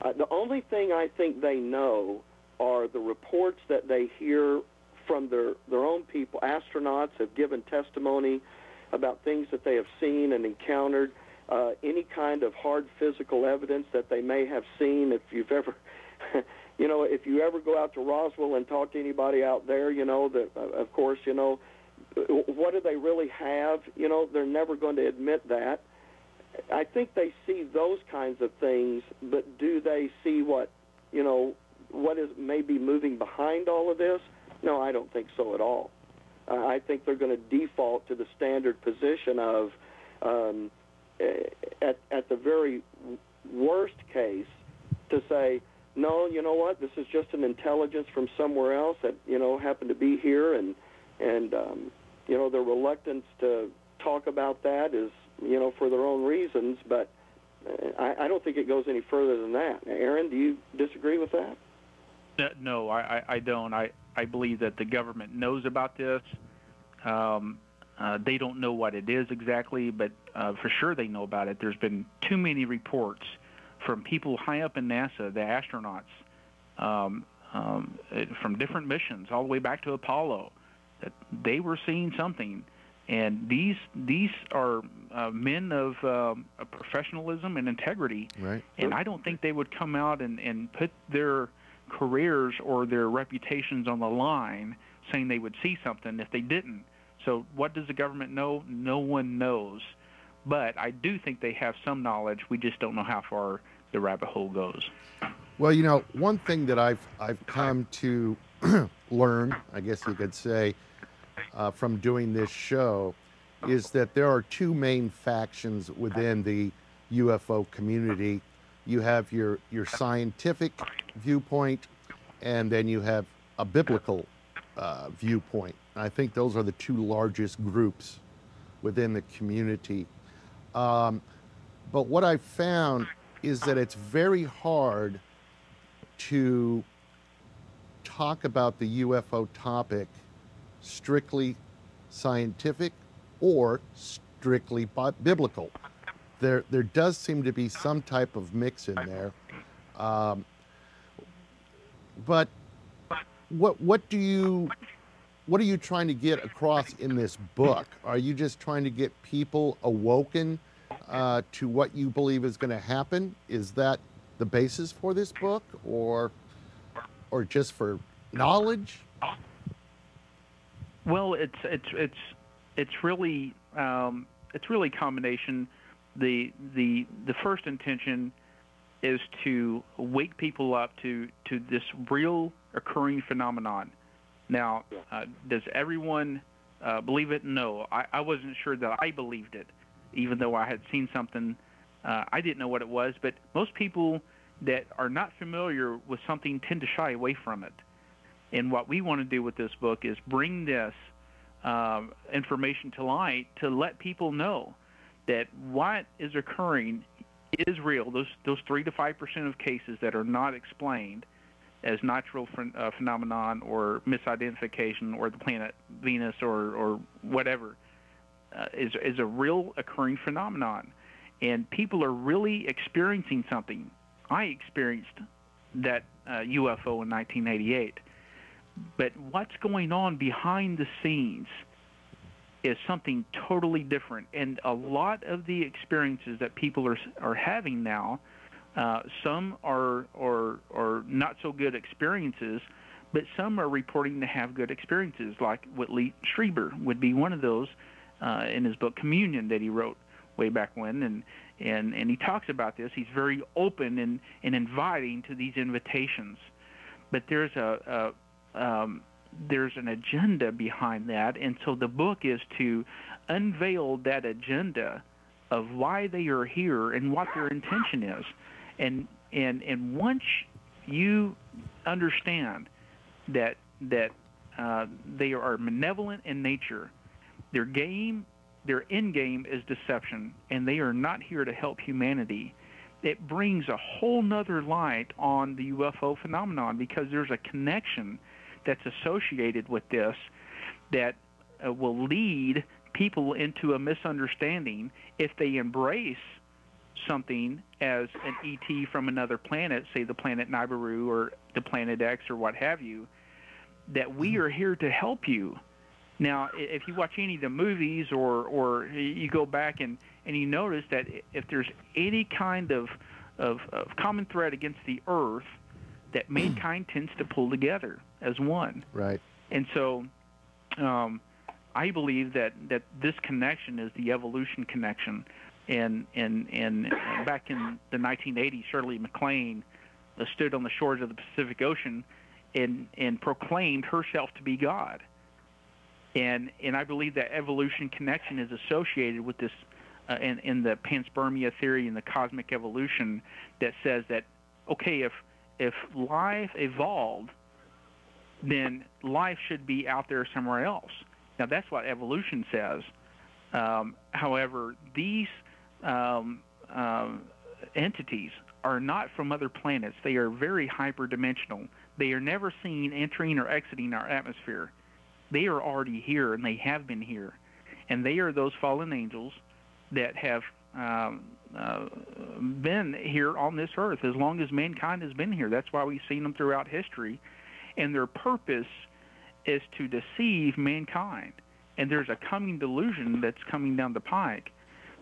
Uh, the only thing I think they know are the reports that they hear from their, their own people. Astronauts have given testimony about things that they have seen and encountered, uh, any kind of hard physical evidence that they may have seen. If you've ever... you know, if you ever go out to Roswell and talk to anybody out there, you know, that, of course, you know, what do they really have? You know, they're never going to admit that. I think they see those kinds of things, but do they see what, you know, what is maybe moving behind all of this? No, I don't think so at all. Uh, I think they're going to default to the standard position of, um, at, at the very worst case, to say, no, you know what, this is just an intelligence from somewhere else that, you know, happened to be here, and, and um, you know, their reluctance to talk about that is, you know, for their own reasons, but I, I don't think it goes any further than that. Now, Aaron, do you disagree with that? No, I, I don't. I, I believe that the government knows about this. Um, uh, they don't know what it is exactly, but uh, for sure they know about it. There's been too many reports from people high up in NASA, the astronauts, um, um, from different missions all the way back to Apollo, that they were seeing something. And these these are uh, men of um, professionalism and integrity. Right. And I don't think they would come out and, and put their careers or their reputations on the line saying they would see something if they didn't. So what does the government know? No one knows. But I do think they have some knowledge. We just don't know how far the rabbit hole goes. Well, you know, one thing that I've, I've come to learn, I guess you could say, uh, from doing this show, is that there are two main factions within the U F O community. You have your, your scientific viewpoint, and then you have a biblical uh, viewpoint. And I think those are the two largest groups within the community. Um, but what I've found is that it's very hard to talk about the U F O topic strictly scientific or strictly biblical. There, there does seem to be some type of mix in there. Um, but what, what do you, what are you trying to get across in this book? Are you just trying to get people awoken uh, to what you believe is going to happen? Is that the basis for this book, or, or just for knowledge? Well, it's it's it's it's really um, it's really a combination. The, the the first intention is to wake people up to, to this real occurring phenomenon. Now, uh, does everyone uh, believe it? No. I, I wasn't sure that I believed it, even though I had seen something. Uh, I didn't know what it was, but most people that are not familiar with something tend to shy away from it. And what we want to do with this book is bring this uh, information to light to let people know that what is occurring is real. Those those three to five percent of cases that are not explained as natural ph uh, phenomenon or misidentification or the planet Venus or or whatever uh, is is a real occurring phenomenon, and people are really experiencing something. I experienced that uh, U F O in nineteen eighty-eight, but what's going on behind the scenes is something totally different, and a lot of the experiences that people are are having now, uh, some are are are not so good experiences, but some are reporting to have good experiences. Like Whitley Strieber would be one of those uh, in his book Communion that he wrote way back when, and and and he talks about this. He's very open and and inviting to these invitations, but there's a, a um, there's an agenda behind that, and so the book is to unveil that agenda of why they are here and what their intention is. And and and once you understand that that uh, they are malevolent in nature, their game, their end game is deception, and they are not here to help humanity. It brings a whole nother light on the U F O phenomenon, because there's a connection that's associated with this that uh, will lead people into a misunderstanding if they embrace something as an E T from another planet, say the planet Nibiru or the planet X or what have you, that we are here to help you. Now, if you watch any of the movies or, or you go back and, and you notice that if there's any kind of, of, of common thread against the Earth, that mankind tends to pull together as one. Right. And so um, I believe that, that this connection is the evolution connection. And, and, and back in the nineteen eighties, Shirley MacLaine stood on the shores of the Pacific Ocean and, and proclaimed herself to be God. And and I believe that evolution connection is associated with this uh, in, in the panspermia theory and the cosmic evolution that says that, okay, if if life evolved, then life should be out there somewhere else. Now, that's what evolution says. Um, however, these um, um, entities are not from other planets. They are very hyperdimensional. They are never seen entering or exiting our atmosphere. They are already here, and they have been here. And they are those fallen angels that have um, uh, been here on this earth as long as mankind has been here. That's why we've seen them throughout history. And their purpose is to deceive mankind. And there's a coming delusion that's coming down the pike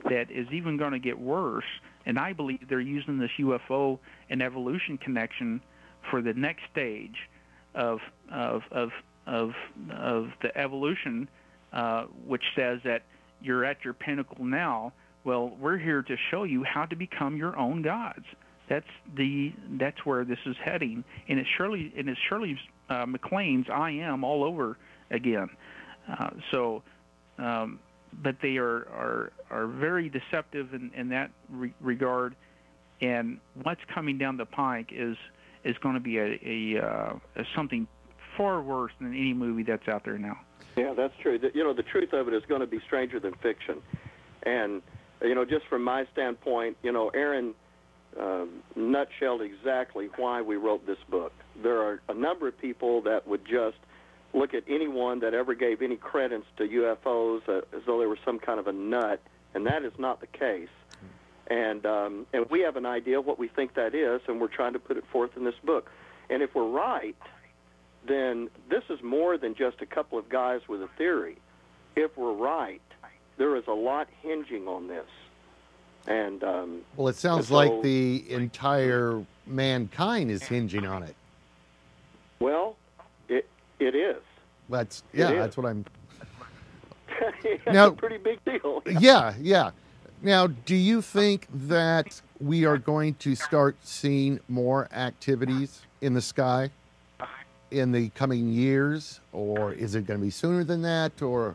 that is even going to get worse. And I believe they're using this U F O and evolution connection for the next stage of of of Of, of the evolution, uh, which says that you're at your pinnacle now. Well, we're here to show you how to become your own gods. That's the that's where this is heading, and it's Shirley and it's Shirley uh, MacLaine's "I Am" all over again. Uh, so, um, but they are are are very deceptive in, in that re regard. And what's coming down the pike is is going to be a, a, uh, a something far worse than any movie that's out there now. Yeah, that's true. The, you know, the truth of it is going to be stranger than fiction. And, you know, just from my standpoint, you know, Aaron uh, nutshelled exactly why we wrote this book. There are a number of people that would just look at anyone that ever gave any credence to U F Os uh, as though they were some kind of a nut, and that is not the case. And, um, and we have an idea of what we think that is, and we're trying to put it forth in this book. And if we're right, then this is more than just a couple of guys with a theory. If we're right, there is a lot hinging on this. And um, well, it sounds so, like the entire mankind is hinging on it. Well, it it is. That's yeah. Is. That's what I'm. It's a pretty big deal. Yeah, yeah. Now, do you think that we are going to start seeing more activities in the sky in the coming years, or is it going to be sooner than that, or?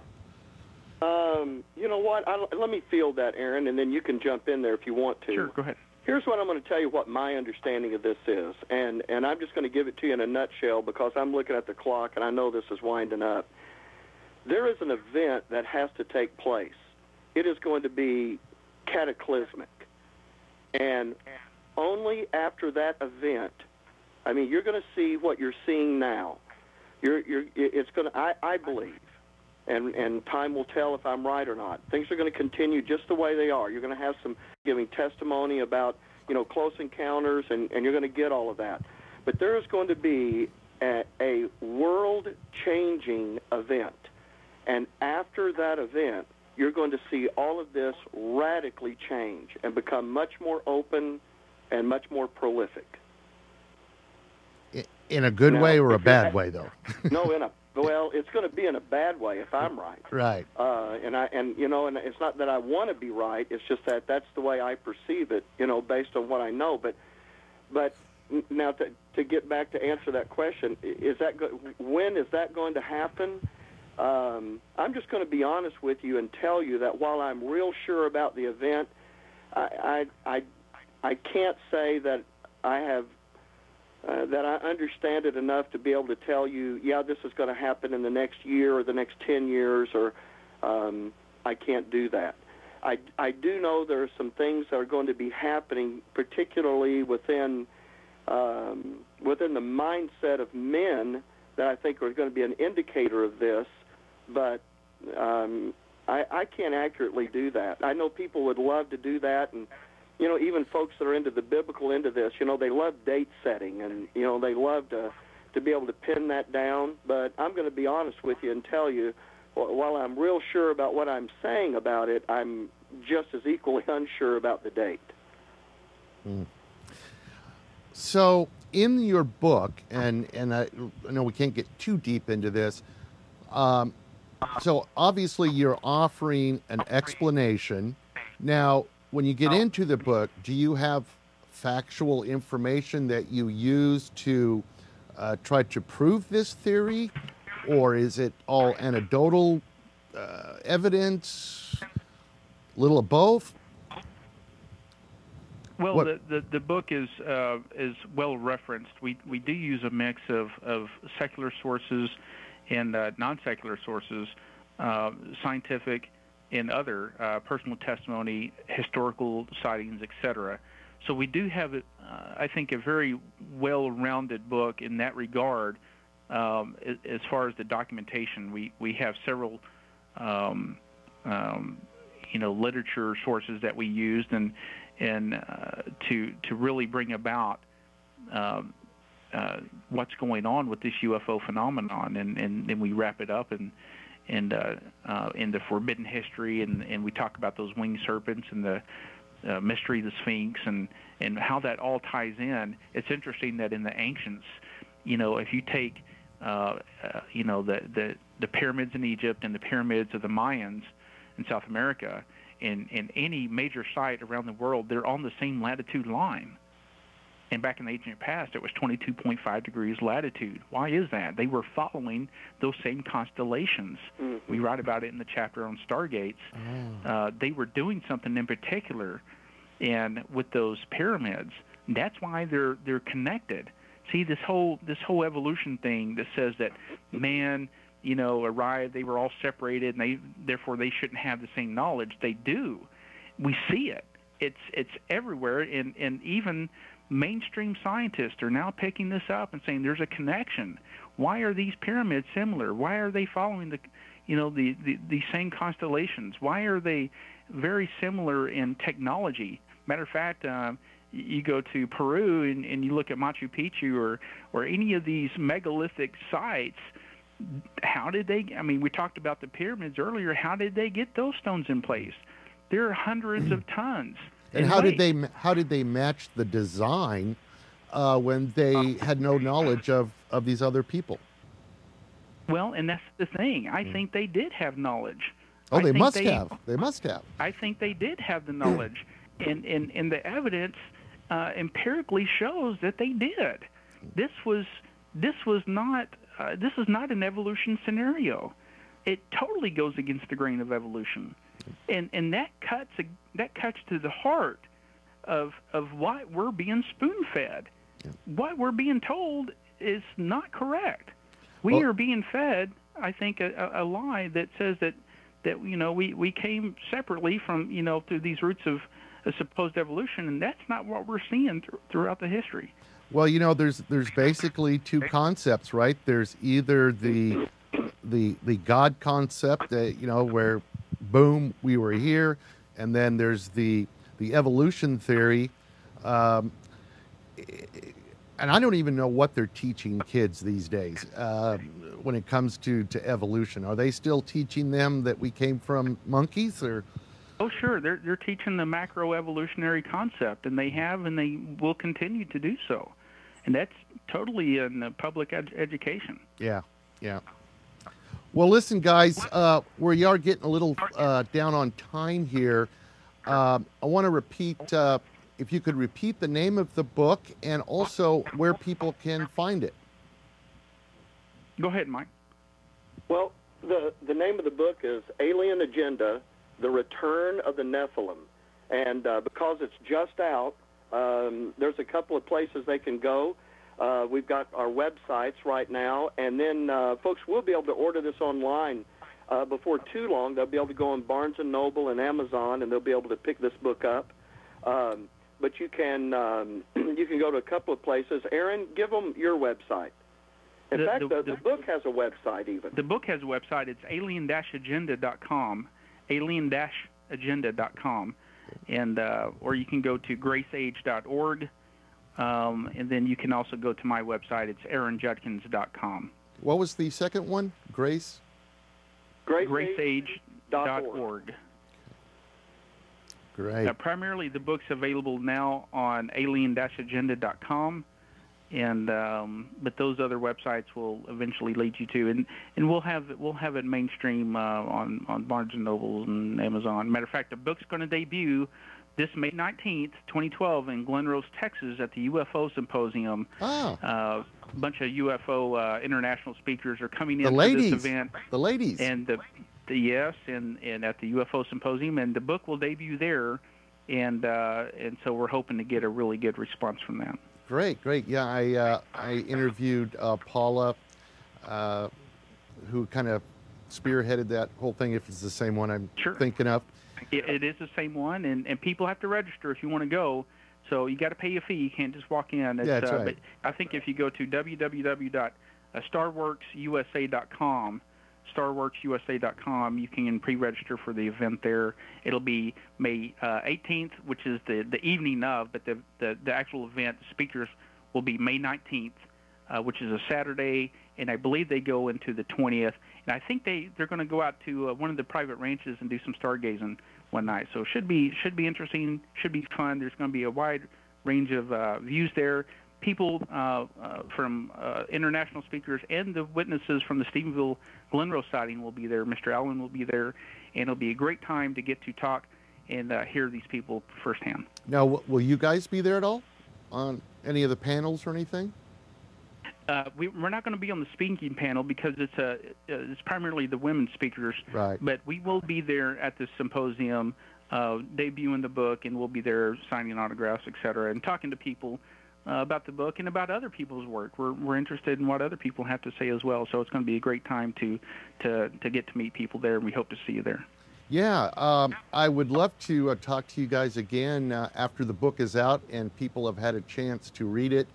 Um, you know what? I, let me field that, Aaron, and then you can jump in there if you want to. Sure, go ahead. Here's what I'm going to tell you what my understanding of this is, and, and I'm just going to give it to you in a nutshell because I'm looking at the clock, and I know this is winding up. There is an event that has to take place. It is going to be cataclysmic, and only after that event, I mean, you're going to see what you're seeing now. You're, you're, it's going to, I, I believe, and, and time will tell if I'm right or not. Things are going to continue just the way they are. You're going to have some giving testimony about, you know, close encounters, and, and you're going to get all of that. But there is going to be a, a world-changing event. And after that event, you're going to see all of this radically change and become much more open and much more prolific. In a good now, way or a bad way, though? no, in a well, it's going to be in a bad way if I'm right. Right. Uh, and I and you know, and it's not that I want to be right. It's just that that's the way I perceive it. You know, based on what I know. But, but now to to get back to answer that question, is that go, when is that going to happen? Um, I'm just going to be honest with you and tell you that while I'm real sure about the event, I I I, I can't say that I have. Uh, that I understand it enough to be able to tell you, yeah, this is going to happen in the next year or the next ten years, or um, I can't do that. I, I do know there are some things that are going to be happening, particularly within, um, within the mindset of men that I think are going to be an indicator of this, but um, I, I can't accurately do that. I know people would love to do that, and you know, even folks that are into the biblical end of this, you know, they love date setting, and, you know, they love to, to be able to pin that down. But I'm going to be honest with you and tell you, while I'm real sure about what I'm saying about it, I'm just as equally unsure about the date. Mm. So in your book, and and I, I know we can't get too deep into this, um, so obviously you're offering an explanation. Now, when you get into the book, do you have factual information that you use to uh, try to prove this theory, or is it all anecdotal uh, evidence, little of both? Well, the, the the book is uh, is well referenced. We we do use a mix of of secular sources and uh, non-secular sources, uh, scientific and other, uh, personal testimony, historical sightings, et cetera. So we do have, uh, I think, a very well-rounded book in that regard. Um, as far as the documentation, we we have several. Um, um, you know, literature sources that we used, and and uh, to to really bring about um, uh, what's going on with this U F O phenomenon, and and then we wrap it up and and uh, uh, in the forbidden history, and and we talk about those winged serpents and the uh, mystery of the Sphinx, and and how that all ties in. It's interesting that in the ancients, you know, if you take uh, uh, you know the the the pyramids in Egypt and the pyramids of the Mayans in South America, in, in any major site around the world, they're on the same latitude line. And back in the ancient past, it was twenty-two point five degrees latitude. Why is that? They were following those same constellations. Mm-hmm. We write about it in the chapter on Stargates. Oh. Uh, they were doing something in particular, and with those pyramids, that's why they're they're connected. See, this whole this whole evolution thing that says that man, you know, arrived, they were all separated, and they therefore they shouldn't have the same knowledge. They do. We see it. It's it's everywhere, and, and even mainstream scientists are now picking this up and saying there's a connection. Why are these pyramids similar? Why are they following the, you know, the, the, the same constellations? Why are they very similar in technology? Matter of fact, um, you go to Peru and, and you look at Machu Picchu or or any of these megalithic sites. How did they, I mean, we talked about the pyramids earlier. How did they get those stones in place? There are hundreds of tons. And how did they, how did they match the design uh, when they had no knowledge of, of these other people? Well, and that's the thing. I think they did have knowledge. Oh, they must have. They must have. I think they did have the knowledge. And, and, and the evidence uh, empirically shows that they did. This was, this was not... Uh, this is not an evolution scenario. It totally goes against the grain of evolution, and and that cuts that cuts to the heart of of why we're being spoon-fed. Yeah. What we're being told is not correct. We well, are being fed, I think, a, a lie that says that that you know we we came separately from you know through these roots of a supposed evolution, and that's not what we're seeing th throughout the history. Well, you know, there's there's basically two concepts, right? There's either the the the God concept, uh, you know, where boom, we were here, and then there's the the evolution theory, um, and I don't even know what they're teaching kids these days uh, when it comes to to evolution. Are they still teaching them that we came from monkeys, or? Oh, sure. They're, they're teaching the macroevolutionary concept, and they have, and they will continue to do so. And that's totally in the public ed education. Yeah, yeah. Well, listen, guys, uh, we are getting a little uh, down on time here. Uh, I want to repeat, uh, if you could repeat the name of the book and also where people can find it. Go ahead, Mike. Well, the, the name of the book is Alien Agenda, The Return of the Nephilim, and uh, because it's just out, um, there's a couple of places they can go. Uh, we've got our websites right now, and then uh, folks will be able to order this online uh, before too long. They'll be able to go on Barnes and Noble and Amazon, and they'll be able to pick this book up. Um, but you can um, you can go to a couple of places. Aaron, give them your website. In the, fact, the, the, the book has a website even. The book has a website. It's alien agenda dot com. alien agenda dot com, and uh, or you can go to graceage dot org, um, and then you can also go to my website. It's Aaron Judkins dot com. What was the second one? Grace? graceage dot org. Great. Uh, primarily the book's available now on alien agenda dot com, and um, but those other websites will eventually lead you to, and and we'll have we'll have it mainstream uh, on on Barnes and Noble and Amazon. Matter of fact, the book's going to debut this May nineteenth, twenty twelve, in Glen Rose, Texas, at the U F O Symposium. Oh. Uh, a bunch of U F O uh, international speakers are coming in to this event. The ladies. And the, the yes, and, and at the U F O Symposium, and the book will debut there, and uh, and so we're hoping to get a really good response from that. Great, great. Yeah, I uh, I interviewed uh, Paula, uh, who kind of spearheaded that whole thing. If it's the same one, I'm sure. thinking of. It, it is the same one, and, and people have to register if you want to go. So you got to pay a fee. You can't just walk in. It's, yeah, that's uh, right. But I think if you go to w w w dot star works u s a dot com, star works u s a dot com, you can pre-register for the event there. It'll be May uh, eighteenth, which is the the evening of, but the the, the actual event speakers will be May nineteenth, uh, which is a Saturday, and I believe they go into the twentieth. And I think they they're going to go out to uh, one of the private ranches and do some stargazing one night. So it should be should be interesting, should be fun. There's going to be a wide range of uh, views there. People uh, uh, from uh, international speakers and the witnesses from the Stephenville Glen Rose sighting will be there. Mister Allen will be there, and it'll be a great time to get to talk and uh, hear these people firsthand. Now, w will you guys be there at all on any of the panels or anything? Uh, we, we're not going to be on the speaking panel because it's a it's primarily the women speakers. Right. But we will be there at the symposium, uh, debuting the book, and we'll be there signing autographs, et cetera, and talking to people uh, about the book and about other people's work. We're we're interested in what other people have to say as well. So it's going to be a great time to to to get to meet people there, and we hope to see you there. Yeah, um, I would love to uh, talk to you guys again uh, after the book is out and people have had a chance to read it.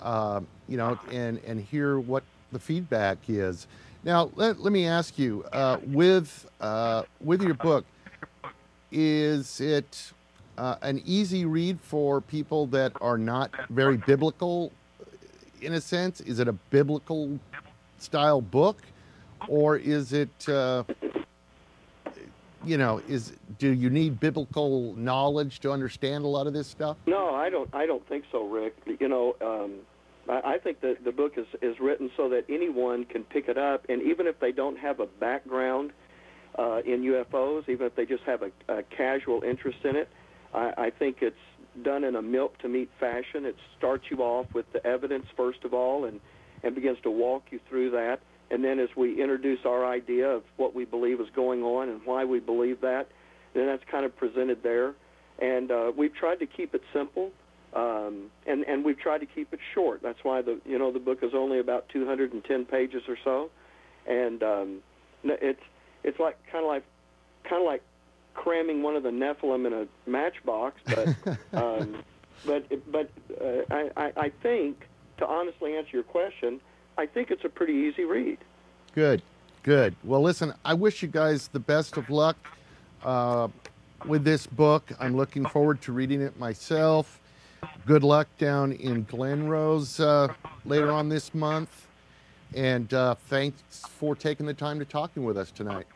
Um, you know, and, and hear what the feedback is. Now, let, let me ask you, uh, with, uh, with your book, is it uh, an easy read for people that are not very biblical, in a sense? Is it a biblical-style book, or is it, uh, you know, is do you need biblical knowledge to understand a lot of this stuff? No, I don't. I don't think so, Rick. You know, um, I, I think that the book is is written so that anyone can pick it up, and even if they don't have a background uh, in U F Os, even if they just have a, a casual interest in it, I, I think it's done in a milk to meat fashion. It starts you off with the evidence first of all, and and begins to walk you through that. And then as we introduce our idea of what we believe is going on and why we believe that, then that's kind of presented there. And uh, we've tried to keep it simple, um, and, and we've tried to keep it short. That's why the, you know, the book is only about two hundred ten pages or so. And um, it's, it's like, kind of like, kind of like cramming one of the Nephilim in a matchbox. But, um, but, but uh, I, I, I think, to honestly answer your question, I think it's a pretty easy read. Good, good. Well, listen, I wish you guys the best of luck uh, with this book. I'm looking forward to reading it myself. Good luck down in Glen Rose uh, later on this month. And uh, thanks for taking the time to talking with us tonight.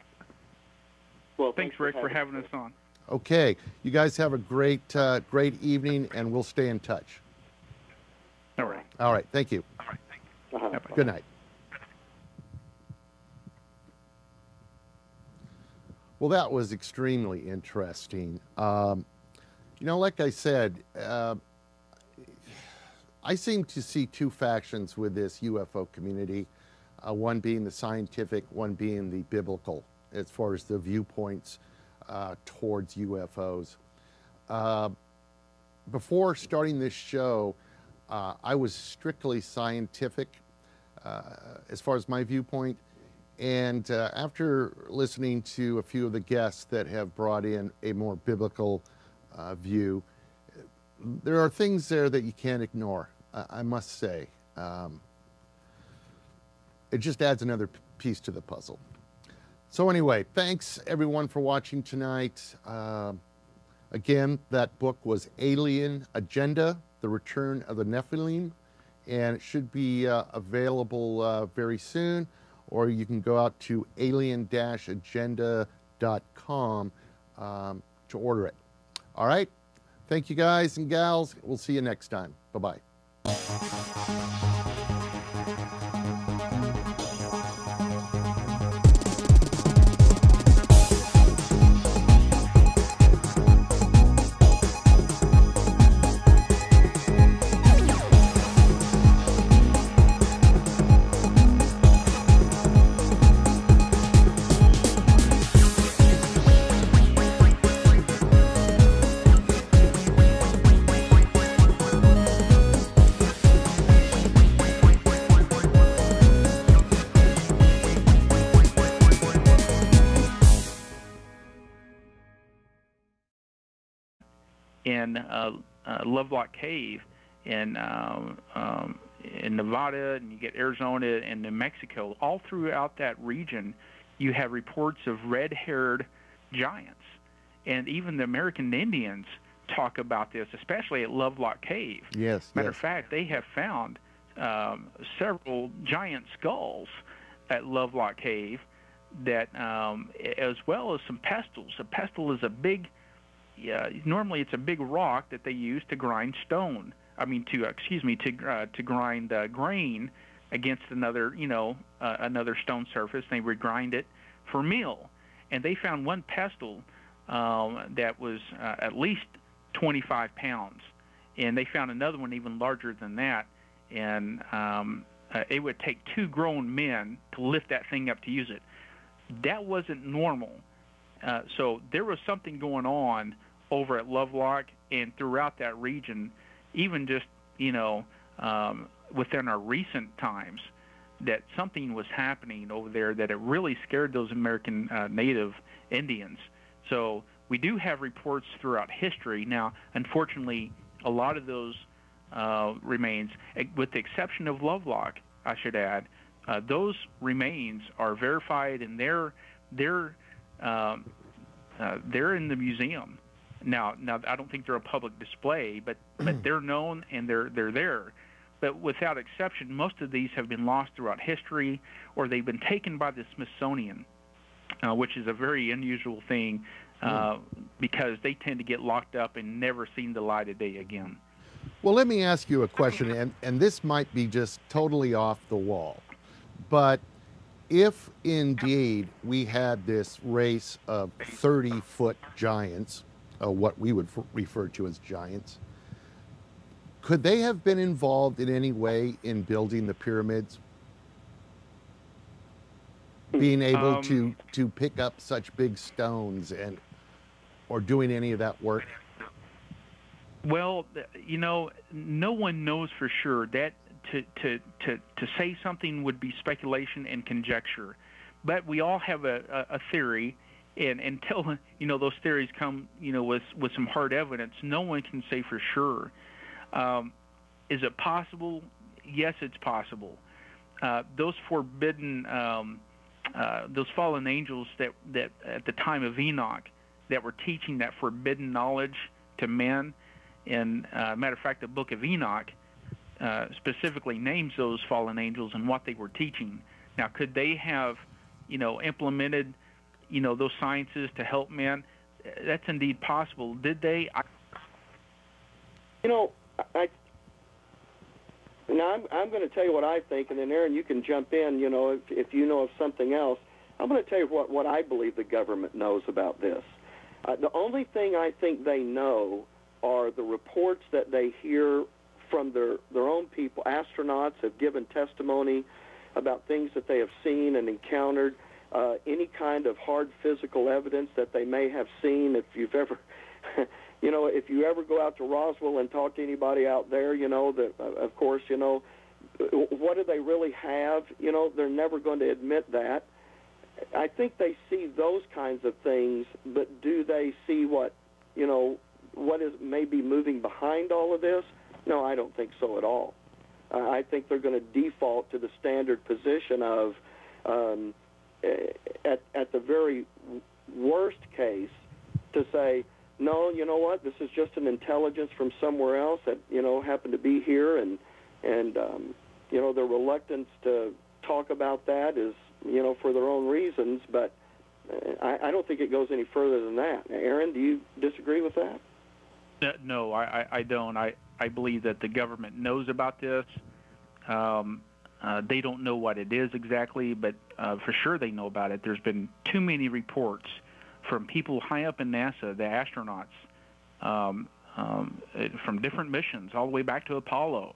Well, thanks, thanks Rick, for having us on. Okay. You guys have a great, uh, great evening, and we'll stay in touch. All right. All right. Thank you. All right. Uh-huh. Good night. Well, that was extremely interesting. Um, you know, like I said, uh, I seem to see two factions with this U F O community, uh, one being the scientific, one being the biblical, as far as the viewpoints uh, towards U F Os. Uh, before starting this show, Uh, I was strictly scientific uh, as far as my viewpoint, and uh, after listening to a few of the guests that have brought in a more biblical uh, view, there are things there that you can't ignore, uh, I must say. Um, it just adds another piece to the puzzle. So anyway, thanks everyone for watching tonight. Uh, again, that book was Alien Agenda: The Return of the Nephilim, and it should be uh, available uh, very soon, or you can go out to alien agenda dot com um, to order it. All right, thank you guys and gals. We'll see you next time. Bye-bye. in uh, uh, Lovelock Cave in, um, um, in Nevada, and you get Arizona and New Mexico. All throughout that region, you have reports of red-haired giants. And even the American Indians talk about this, especially at Lovelock Cave. Yes, Matter yes. of fact, they have found um, several giant skulls at Lovelock Cave, that, um, as well as some pestles. A pestle is a big... Yeah, normally it's a big rock that they use to grind stone. I mean, to excuse me, to uh, to grind uh, grain against another, you know, uh, another stone surface. They would grind it for meal. And they found one pestle um, that was uh, at least twenty-five pounds, and they found another one even larger than that. And um, uh, it would take two grown men to lift that thing up to use it. That wasn't normal. Uh, so there was something going on over at Lovelock and throughout that region, even just, you know, um, within our recent times, that something was happening over there that it really scared those American uh, Native Indians. So we do have reports throughout history. Now, unfortunately, a lot of those uh, remains, with the exception of Lovelock, I should add, uh, those remains are verified, and they're they're Um, uh, they're in the museum now. Now, I don't think they're a public display, but but they're known and they're they're there. But without exception, most of these have been lost throughout history, or they've been taken by the Smithsonian, uh, which is a very unusual thing, uh, mm. because they tend to get locked up and never seen the light of day again. Well, let me ask you a question, and and this might be just totally off the wall, but if indeed we had this race of thirty-foot giants, uh, what we would f refer to as giants, could they have been involved in any way in building the pyramids? Being able um, to, to pick up such big stones and or doing any of that work? Well, you know, no one knows for sure. That To, to, to, to say something would be speculation and conjecture. But we all have a, a, a theory, and until, you know, those theories come, you know, with, with some hard evidence, no one can say for sure. Um, is it possible? Yes, it's possible. Uh, those forbidden, um, uh, those fallen angels that, that at the time of Enoch that were teaching that forbidden knowledge to men, and uh, matter of fact, the Book of Enoch Uh, specifically names those fallen angels and what they were teaching. Now, could they have, you know, implemented, you know, those sciences to help man? That's indeed possible. Did they? I... You know, I. Now I'm I'm going to tell you what I think, and then Aaron, you can jump in. You know, if if you know of something else, I'm going to tell you what what I believe the government knows about this. Uh, the only thing I think they know are the reports that they hear from their, their own people. Astronauts have given testimony about things that they have seen and encountered, uh, any kind of hard physical evidence that they may have seen. If you've ever, you know, if you ever go out to Roswell and talk to anybody out there, you know, that, uh, of course, you know, what do they really have? You know, they're never going to admit that. I think they see those kinds of things, but do they see what, you know, what is maybe moving behind all of this? No, I don't think so at all. Uh, I think they're going to default to the standard position of, um, at, at the very worst case, to say, no, you know what, this is just an intelligence from somewhere else that, you know, happened to be here, and, and um, you know, their reluctance to talk about that is, you know, for their own reasons, but I, I don't think it goes any further than that. Aaron, do you disagree with that? No, I, I don't. I, I believe that the government knows about this. Um, uh, they don't know what it is exactly, but uh, for sure they know about it. There's been too many reports from people high up in NASA, the astronauts, um, um, from different missions all the way back to Apollo,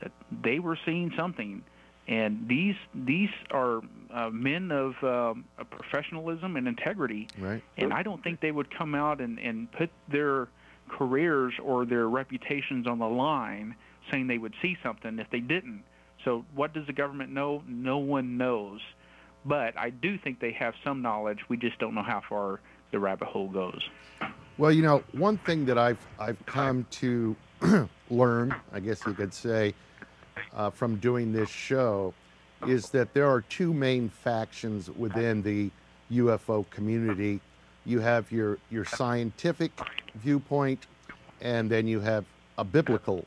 that they were seeing something. And these these are uh, men of um, professionalism and integrity, right. And I don't think they would come out and, and put their careers or their reputations on the line saying they would see something if they didn't. So what does the government know? No one knows. But I do think they have some knowledge. We just don't know how far the rabbit hole goes. Well, you know, one thing that I've, I've come to learn, I guess you could say, Uh, from doing this show is that there are two main factions within the U F O community. You have your, your scientific viewpoint, and then you have a biblical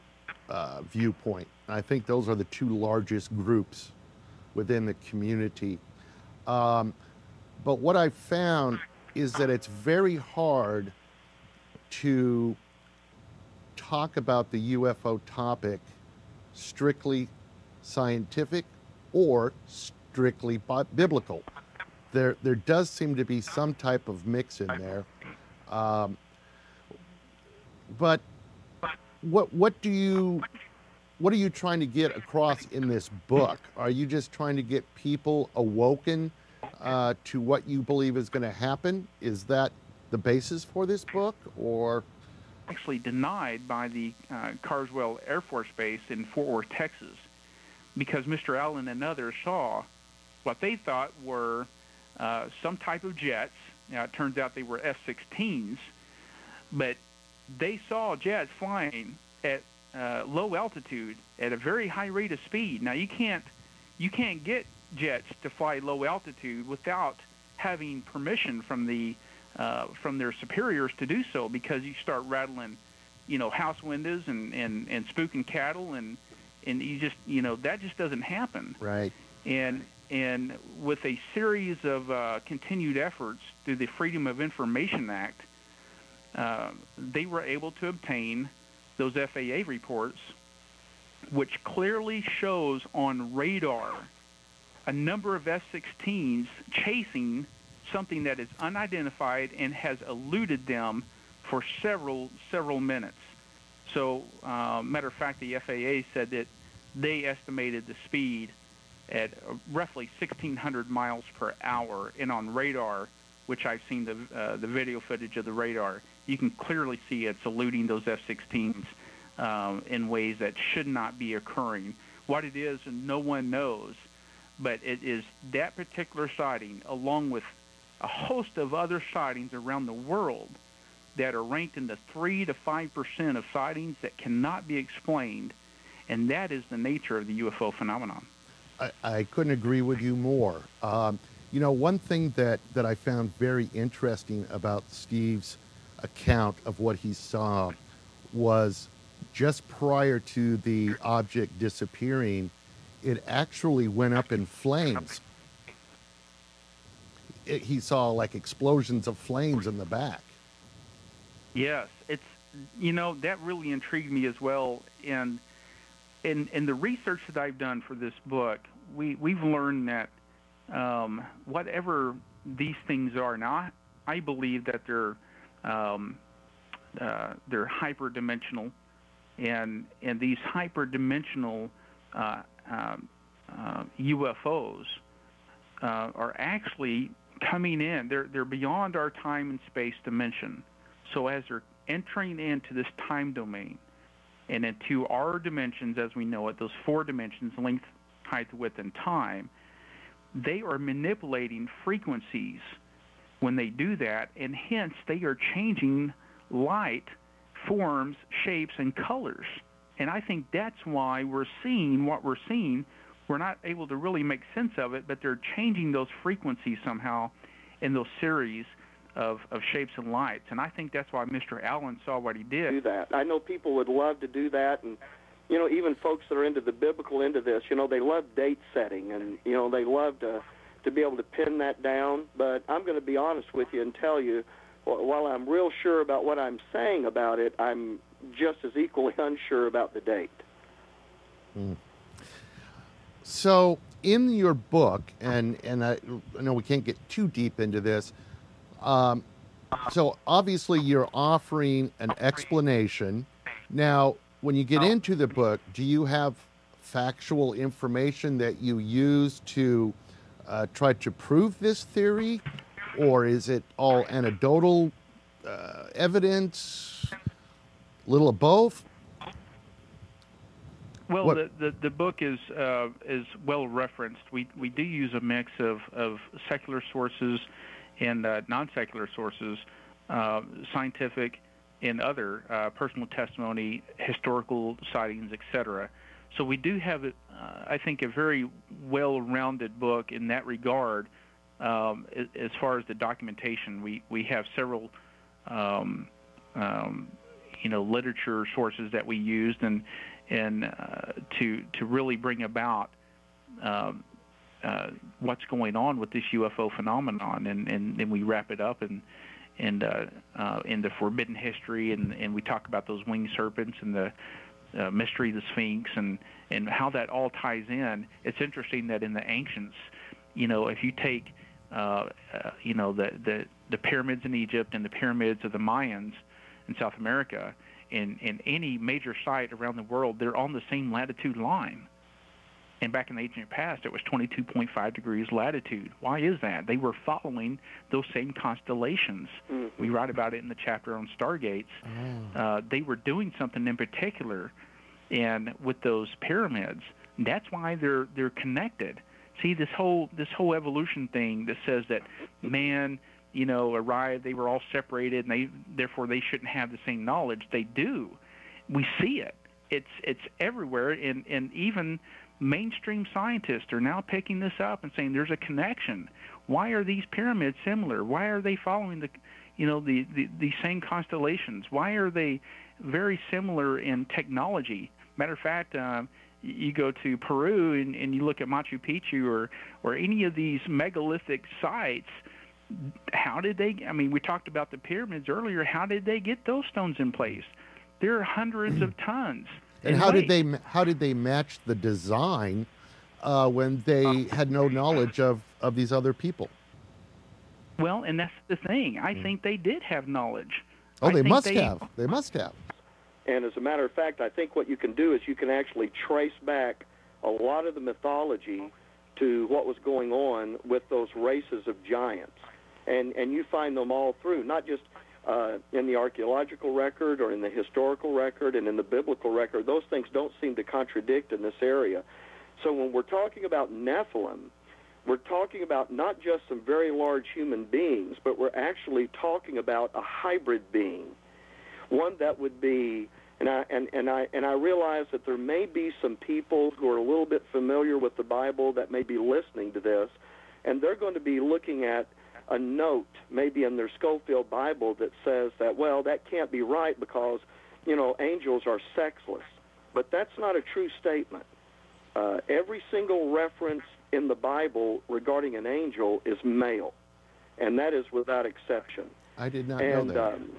uh, viewpoint. And I think those are the two largest groups within the community. Um, but what I've found is that it's very hard to talk about the U F O topic strictly scientific or strictly biblical. There, there does seem to be some type of mix in there. Um, but what, what do you, what are you trying to get across in this book? Are you just trying to get people awoken uh, to what you believe is going to happen? Is that the basis for this book, or? Actually denied by the uh, Carswell Air Force Base in Fort Worth, Texas, because Mister Allen and others saw what they thought were uh, some type of jets. Now, it turns out they were F sixteens, but they saw jets flying at uh, low altitude at a very high rate of speed. Now, you can't, you can't get jets to fly low altitude without having permission from the Uh, from their superiors to do so, because you start rattling, you know, house windows and, and, and spooking cattle, and, and you just, you know, that just doesn't happen. Right. And, and with a series of uh, continued efforts through the Freedom of Information Act, uh, they were able to obtain those F A A reports, which clearly shows on radar a number of F sixteens chasing something that is unidentified and has eluded them for several, several minutes. So, uh, matter of fact, the F A A said that they estimated the speed at roughly sixteen hundred miles per hour, and on radar, which I've seen the, uh, the video footage of the radar, you can clearly see it's eluding those F sixteens um, in ways that should not be occurring. What it is, no one knows, but it is that particular sighting, along with a host of other sightings around the world that are ranked in the three to five percent of sightings that cannot be explained, and that is the nature of the U F O phenomenon. I, I couldn't agree with you more. Um, you know, one thing that, that I found very interesting about Steve's account of what he saw was just prior to the object disappearing, it actually went up in flames. He saw like explosions of flames in the back. Yes, it's, you know, that really intrigued me as well. And in in the research that I've done for this book, we we've learned that um, whatever these things are now, I, I believe that they're um, uh, they're hyperdimensional, and and these hyperdimensional uh, um, uh, U F Os uh, are actually coming in. They're, they're beyond our time and space dimension. So as they're entering into this time domain and into our dimensions as we know it, those four dimensions, length, height, width, and time, they are manipulating frequencies when they do that, and hence they are changing light, forms, shapes, and colors. And I think that's why we're seeing what we're seeing. We're not able to really make sense of it, but they're changing those frequencies somehow in those series of, of shapes and lights. And I think that's why Mister Allen saw what he did. Do that. I know people would love to do that. And, you know, even folks that are into the biblical end of this, you know, they love date setting. And, you know, they love to, to be able to pin that down. But I'm going to be honest with you and tell you while I'm real sure about what I'm saying about it, I'm just as equally unsure about the date. Mm. So in your book, and, and I, I know we can't get too deep into this, um, so obviously you're offering an explanation. Now, when you get into the book, do you have factual information that you use to uh, try to prove this theory? Or is it all anecdotal uh, evidence, little of both? Well, the, the the book is uh, is well referenced. We we do use a mix of of secular sources and uh, non-secular sources, uh, scientific and other uh, personal testimony, historical sightings, et cetera. So we do have, uh, I think, a very well-rounded book in that regard. Um, as far as the documentation, we we have several, um, um, you know, literature sources that we used and. and uh, to to really bring about um, uh, what's going on with this U F O phenomenon, and and then we wrap it up and and uh, uh, in the forbidden history, and and we talk about those winged serpents and the uh, mystery of the Sphinx, and and how that all ties in. It's interesting that in the ancients, you know, if you take uh, uh, you know the, the the pyramids in Egypt and the pyramids of the Mayans in South America. In, in any major site around the world, they're on the same latitude line. And back in the ancient past, it was twenty-two point five degrees latitude. Why is that? They were following those same constellations. Mm-hmm. We write about it in the chapter on Stargates. Oh. Uh, they were doing something in particular, and with those pyramids, that's why they're they're connected. See, this whole this whole evolution thing that says that man, you know, arrived, they were all separated, and they therefore they shouldn't have the same knowledge. They do. We see it. It's it's everywhere, and, and even mainstream scientists are now picking this up and saying there's a connection. Why are these pyramids similar? Why are they following the, you know, the, the, the same constellations? Why are they very similar in technology? Matter of fact, um, you go to Peru and, and you look at Machu Picchu or, or any of these megalithic sites. How did they, I mean, we talked about the pyramids earlier. How did they get those stones in place? There are hundreds of tons. And how did they, how did they match the design uh, when they had no knowledge of, of these other people? Well, and that's the thing. I think they did have knowledge. Oh, they must have. They must have. And as a matter of fact, I think what you can do is you can actually trace back a lot of the mythology to what was going on with those races of giants. And, and you find them all through, not just uh, in the archaeological record or in the historical record and in the biblical record. Those things don't seem to contradict in this area. So when we're talking about Nephilim, we're talking about not just some very large human beings, but we're actually talking about a hybrid being, one that would be, and I, and, and, I, and I realize that there may be some people who are a little bit familiar with the Bible that may be listening to this, and they're going to be looking at a note maybe in their Scofield Bible that says that, well, that can't be right because, you know, angels are sexless. But that's not a true statement. Uh, every single reference in the Bible regarding an angel is male, and that is without exception. I did not and, know that. Um,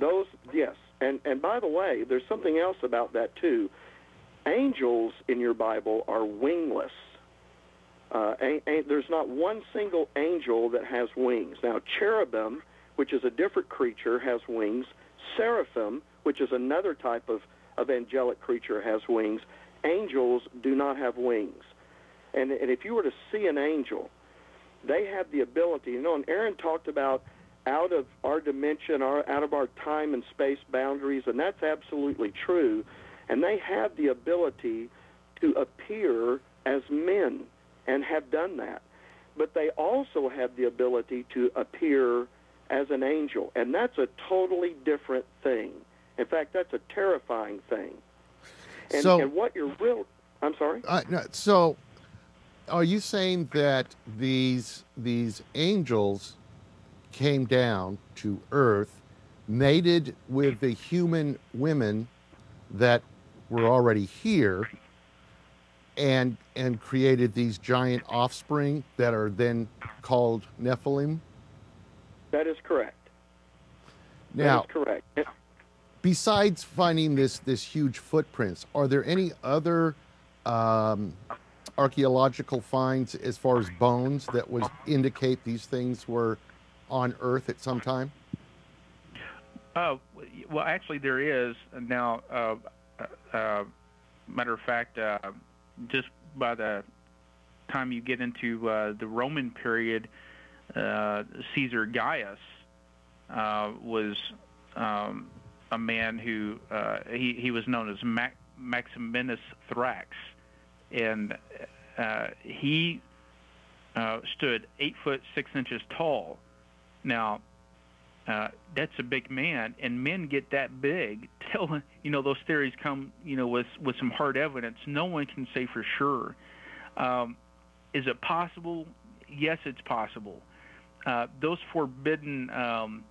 those, yes, and, and by the way, there's something else about that too. Angels in your Bible are wingless. Uh, and, and there's not one single angel that has wings. Now, cherubim, which is a different creature, has wings. Seraphim, which is another type of, of angelic creature, has wings. Angels do not have wings. And, and if you were to see an angel, they have the ability. You know, and Aaron talked about out of our dimension, our, out of our time and space boundaries, and that's absolutely true. And they have the ability to appear as men, and have done that. But they also have the ability to appear as an angel, and that's a totally different thing. In fact, that's a terrifying thing. And, so, and what you're real, I'm sorry? Uh, no, so are you saying that these, these angels came down to Earth, mated with the human women that were already here, and and created these giant offspring that are then called Nephilim? That is correct. Now, that's correct. Yeah. Besides finding this this huge footprints, are there any other um, archaeological finds as far as bones that would indicate these things were on Earth at some time? Uh, well, actually, there is. Now, uh, uh, matter of fact, uh, just by the time you get into uh, the Roman period, uh, Caesar Gaius uh, was um, a man who uh, he, he was known as Mac Maximinus Thrax, and uh, he uh, stood eight foot six inches tall. Now, Uh, that's a big man, and men get that big till, you know, those theories come, you know, with with some hard evidence. No one can say for sure. Um, is it possible? Yes, it's possible. Uh, those forbidden, um,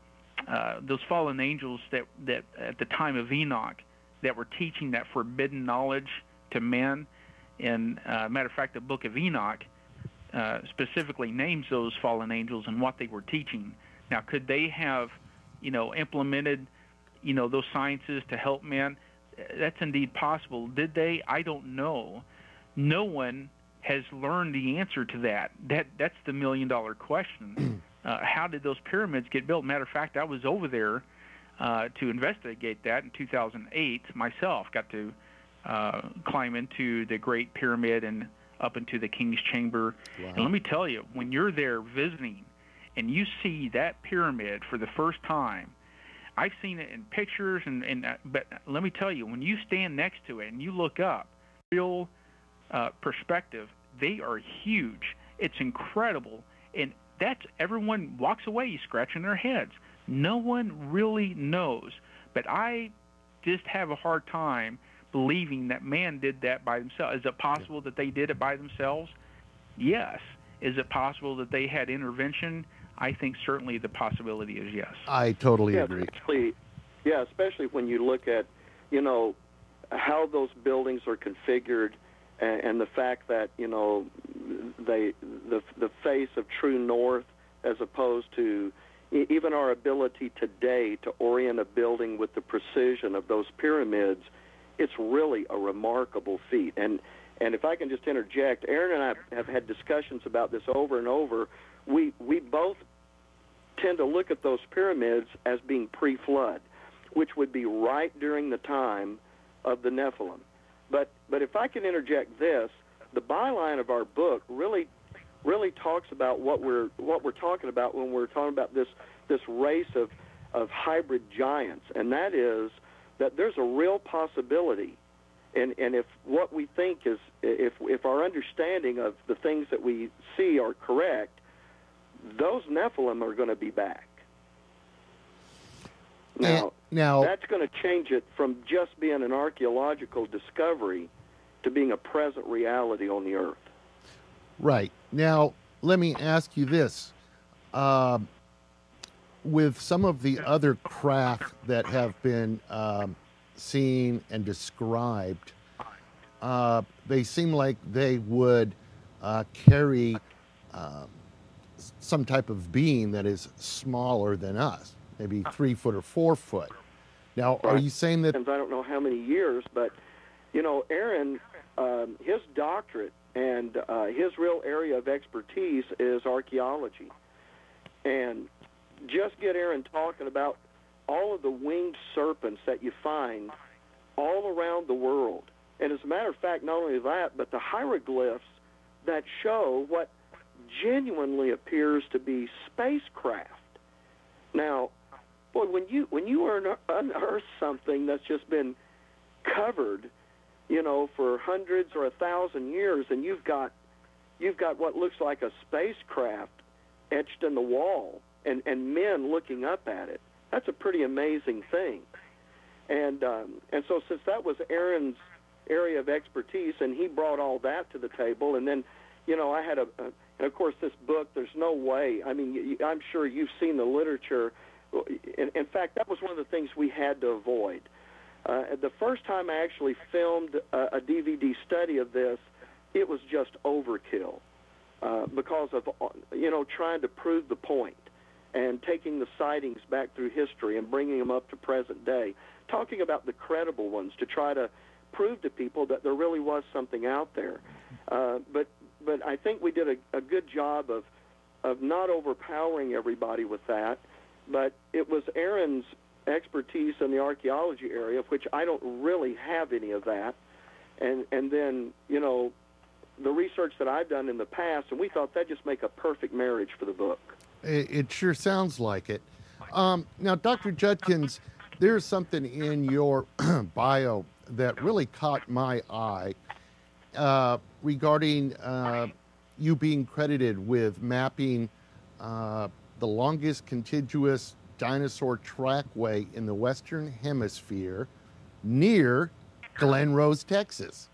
uh, those fallen angels that, that at the time of Enoch that were teaching that forbidden knowledge to men, and uh, matter of fact, the Book of Enoch uh, specifically names those fallen angels and what they were teaching. Now, could they have, you know, implemented, you know, those sciences to help man? That's indeed possible. Did they? I don't know. No one has learned the answer to that. That that's the million-dollar question. Uh, how did those pyramids get built? Matter of fact, I was over there uh, to investigate that in two thousand eight myself. Got to uh, climb into the Great Pyramid and up into the King's Chamber. Wow. And let me tell you, when you're there visiting, and you see that pyramid for the first time, I've seen it in pictures, and, and uh, but let me tell you, when you stand next to it and you look up, real uh, perspective, they are huge. It's incredible, and that's everyone walks away scratching their heads. No one really knows, but I just have a hard time believing that man did that by themselves. Is it possible that they did it by themselves? Yes. Is it possible that they had intervention? I think certainly the possibility is yes. I totally yeah, agree. Especially, yeah, especially when you look at, you know, how those buildings are configured, and, and the fact that, you know, they the the face of true north, as opposed to even our ability today to orient a building with the precision of those pyramids. It's really a remarkable feat. And and if I can just interject, Aaron and I have had discussions about this over and over. We we both tend to look at those pyramids as being pre-flood, which would be right during the time of the Nephilim. But but if I can interject this, the byline of our book really really talks about what we're what we're talking about when we're talking about this this race of of hybrid giants, and that is that there's a real possibility. And, and if what we think is, if, if our understanding of the things that we see are correct, those Nephilim are going to be back. Now, now that's going to change it from just being an archaeological discovery to being a present reality on the Earth. Right. Now, let me ask you this. Uh, with some of the other craft that have been... Um, seen and described, uh, they seem like they would uh, carry uh, some type of being that is smaller than us, maybe three foot or four foot. Now, are you saying that... I don't know how many years, but, you know, Aaron, um, his doctorate and uh, his real area of expertise is archaeology. And just get Aaron talking about all of the winged serpents that you find all around the world. And as a matter of fact, not only that, but the hieroglyphs that show what genuinely appears to be spacecraft. Now, boy, when you when you unearth something that's just been covered, you know, for hundreds or a thousand years, and you've got you've got what looks like a spacecraft etched in the wall, and, and men looking up at it. That's a pretty amazing thing. And um, and so since that was Aaron's area of expertise, and he brought all that to the table, and then, you know, I had a, a and of course this book, there's no way, I mean, you, I'm sure you've seen the literature. In, in fact, that was one of the things we had to avoid. Uh, the first time I actually filmed a, a D V D study of this, it was just overkill uh, because of, you know, trying to prove the point. and taking the sightings back through history and bringing them up to present day, talking about the credible ones to try to prove to people that there really was something out there. Uh, but but I think we did a, a good job of, of not overpowering everybody with that, but it was Aaron's expertise in the archaeology area, of which I don't really have any of that, and and then, you know, the research that I've done in the past, and we thought that'd just make a perfect marriage for the book. It, it sure sounds like it. Um, now, Doctor Judkins, there's something in your bio that really caught my eye uh, regarding uh, you being credited with mapping uh, the longest contiguous dinosaur trackway in the Western Hemisphere near Glen Rose, Texas.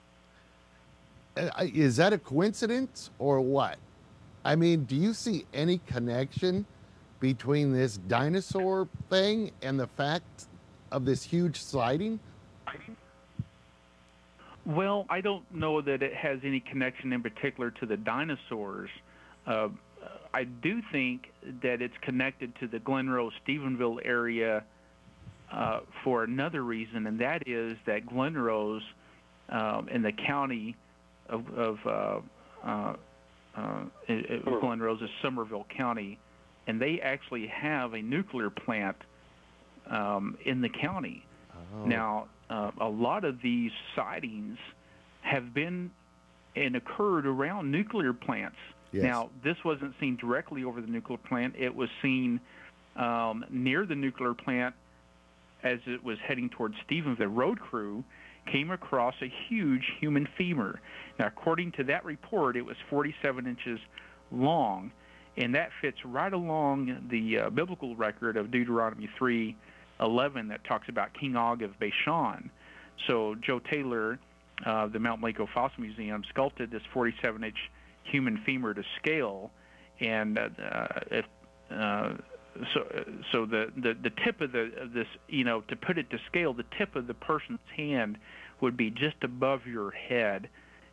Is that a coincidence or what? I mean, do you see any connection between this dinosaur thing and the fact of this huge sighting? Well, I don't know that it has any connection in particular to the dinosaurs. Uh, I do think that it's connected to the Glen Rose, Stephenville area uh, for another reason, and that is that Glen Rose um, in the county of, of uh, uh, uh, Glen Rose is Somerville County, and they actually have a nuclear plant um, in the county. Oh. Now, uh, a lot of these sightings have been and occurred around nuclear plants. Yes. Now, this wasn't seen directly over the nuclear plant. It was seen um, near the nuclear plant as it was heading towards Stephenville. The road crew came across a huge human femur. Now, according to that report, it was forty-seven inches long, and that fits right along the uh, biblical record of Deuteronomy three eleven that talks about King Og of Bashan. So Joe Taylor, uh, the Mount Blanco Fossil Museum, sculpted this forty-seven inch human femur to scale, and uh, if, uh, so so the, the the tip of the of this, you know, to put it to scale, the tip of the person's hand would be just above your head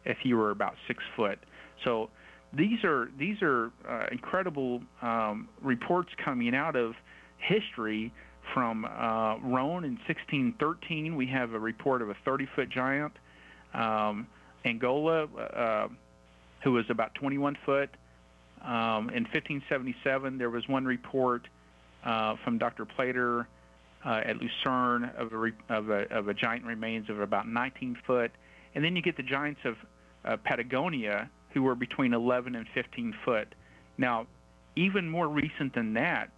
if you were about six foot. So these are these are uh, incredible um, reports coming out of history from uh, Roan in sixteen thirteen. We have a report of a thirty foot giant, um, Angola. Uh, who was about twenty-one foot. Um, in fifteen seventy-seven, there was one report uh, from Doctor Plater uh, at Lucerne of a, re of, a, of a giant remains of about nineteen foot. And then you get the giants of uh, Patagonia, who were between eleven and fifteen foot. Now, even more recent than that,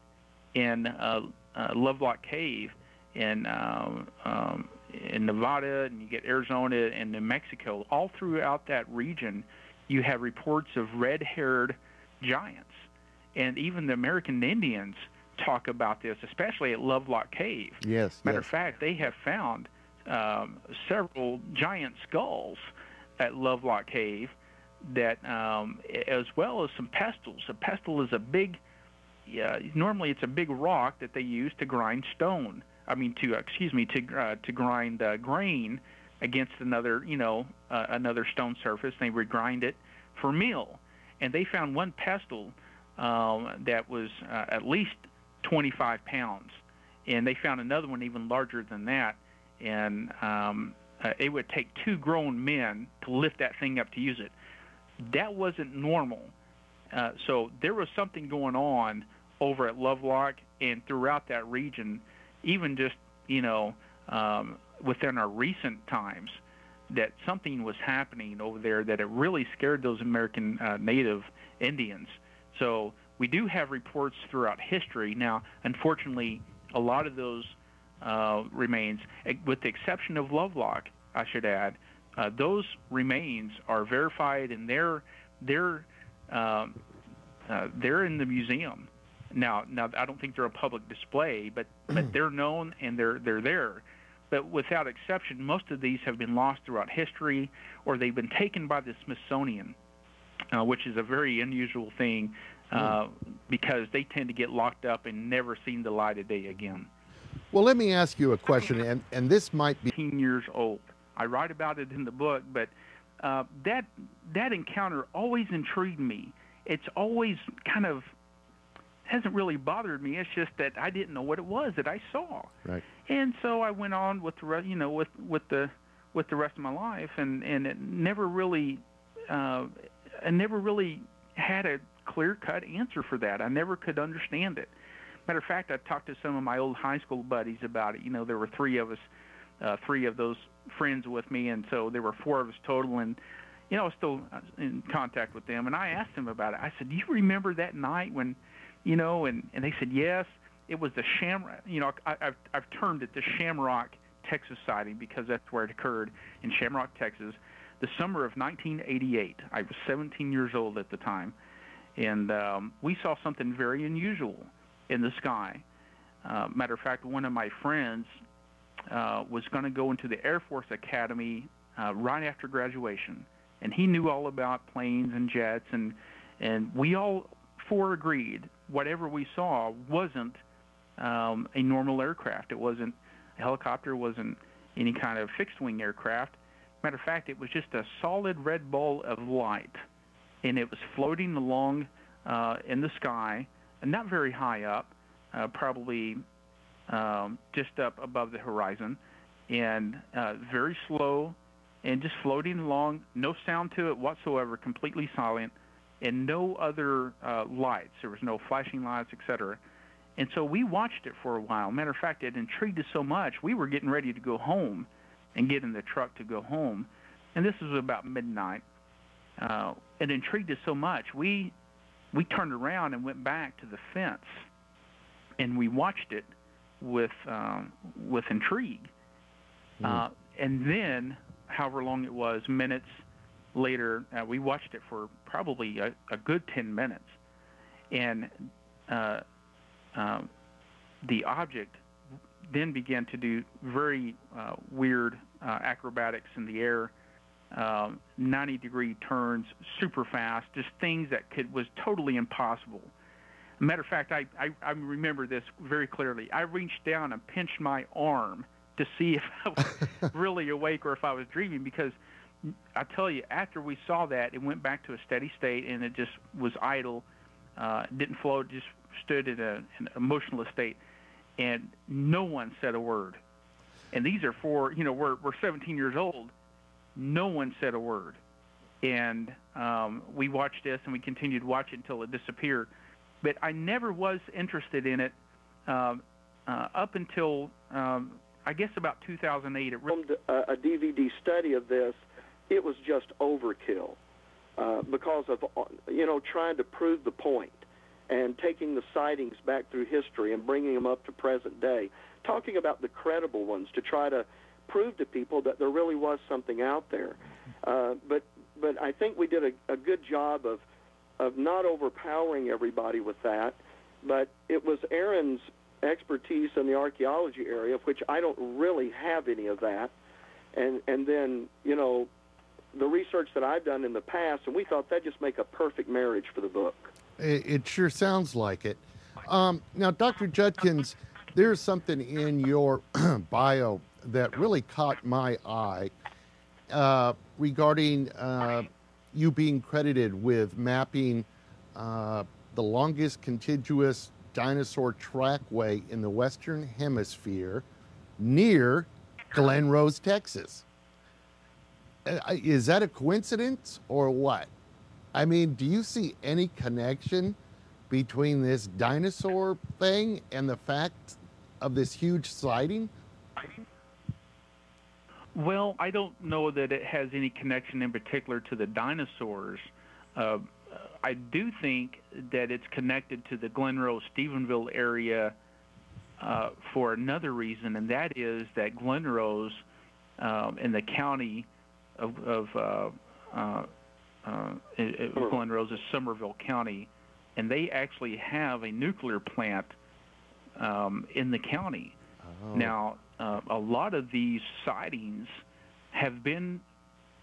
in uh, uh, Lovelock Cave in, uh, um, in Nevada, and you get Arizona and New Mexico, all throughout that region, you have reports of red-haired giants, and even the American Indians talk about this, especially at Lovelock Cave. Yes. Matter yes. of fact, they have found um, several giant skulls at Lovelock Cave, that, um, as well as some pestles. A pestle is a big, uh, normally it's a big rock that they use to grind stone. I mean, to excuse me, to uh, to grind uh, grain against another, you know, uh, another stone surface. They would grind it for meal. And they found one pestle um, that was uh, at least twenty-five pounds. And they found another one even larger than that. And um, uh, it would take two grown men to lift that thing up to use it. That wasn't normal. Uh, so there was something going on over at Lovelock and throughout that region, even just, you know, um, within our recent times, that something was happening over there that it really scared those American uh, Native Indians. So we do have reports throughout history. Now, unfortunately, a lot of those uh, remains, with the exception of Lovelock, I should add, uh, those remains are verified, and they're they're um, uh, they're in the museum now. Now, I don't think they're a public display, but but they're known and they're they're there. But without exception, most of these have been lost throughout history, or they've been taken by the Smithsonian, uh, which is a very unusual thing uh, mm. because they tend to get locked up and never seen the light of day again. Well, let me ask you a question, and, and this might be... eighteen years old. I write about it in the book, but uh, that, that encounter always intrigued me. It's always kind of hasn't really bothered me. It's just that I didn't know what it was that I saw. Right. And so I went on with the rest, you know, with with the with the rest of my life, and and it never really, uh, I never really had a clear-cut answer for that. I never could understand it. Matter of fact, I talked to some of my old high school buddies about it. You know, there were three of us, uh, three of those friends with me, and so there were four of us total. And you know, I was still in contact with them, and I asked them about it. I said, "Do you remember that night when, you know?" And, and they said, "Yes, it was the Shamrock." You know, I, I've I've termed it the Shamrock, Texas sighting because that's where it occurred, in Shamrock, Texas, the summer of nineteen eighty-eight. I was seventeen years old at the time, and um, we saw something very unusual in the sky. Uh, matter of fact, one of my friends uh, was going to go into the Air Force Academy uh, right after graduation, and he knew all about planes and jets, and and we all four agreed whatever we saw wasn't um, a normal aircraft. It wasn't a helicopter, wasn't any kind of fixed-wing aircraft. Matter of fact, it was just a solid red ball of light, and it was floating along uh, in the sky, and not very high up, uh, probably um, just up above the horizon, and uh, very slow, and just floating along, no sound to it whatsoever, completely silent, and no other uh, lights. There was no flashing lights, et cetera. And so we watched it for a while. Matter of fact, it intrigued us so much, we were getting ready to go home and get in the truck to go home. And this was about midnight. Uh, it intrigued us so much, we we turned around and went back to the fence, and we watched it with um, with intrigue. Mm. Uh, and then, however long it was, minutes later, uh, we watched it for probably a, a good ten minutes. And uh, uh, the object then began to do very uh, weird uh, acrobatics in the air, um, ninety degree turns, super fast, just things that could was totally impossible. Matter of fact, I, I, I remember this very clearly. I reached down and pinched my arm to see if I was really awake or if I was dreaming, because I tell you, after we saw that, it went back to a steady state, and it just was idle, uh, didn't float, just stood in a, an emotionless state, and no one said a word. And these are four, you know, we're, we're seventeen years old. No one said a word. And um, we watched this, and we continued to watch it until it disappeared. But I never was interested in it uh, uh, up until, um, I guess, about two thousand eight. It really a, a D V D study of this. It was just overkill uh, because of, you know, trying to prove the point and taking the sightings back through history and bringing them up to present day, talking about the credible ones to try to prove to people that there really was something out there. Uh, but but I think we did a, a good job of, of not overpowering everybody with that, but it was Aaron's expertise in the archaeology area, of which I don't really have any of that, and and then, you know, the research that I've done in the past, and we thought that'd just make a perfect marriage for the book. It, it sure sounds like it. Um, now, Doctor Judkins, there's something in your bio that really caught my eye uh, regarding uh, you being credited with mapping uh, the longest contiguous dinosaur trackway in the Western Hemisphere near Glen Rose, Texas. Is that a coincidence or what? I mean, do you see any connection between this dinosaur thing and the fact of this huge sighting? Well, I don't know that it has any connection in particular to the dinosaurs. Uh, I do think that it's connected to the Glen Rose, Stephenville area uh, for another reason, and that is that Glen Rose um, in the county of, of uh, uh, uh, Glen Rose is Somerville County, and they actually have a nuclear plant um, in the county. Oh. Now, uh, a lot of these sightings have been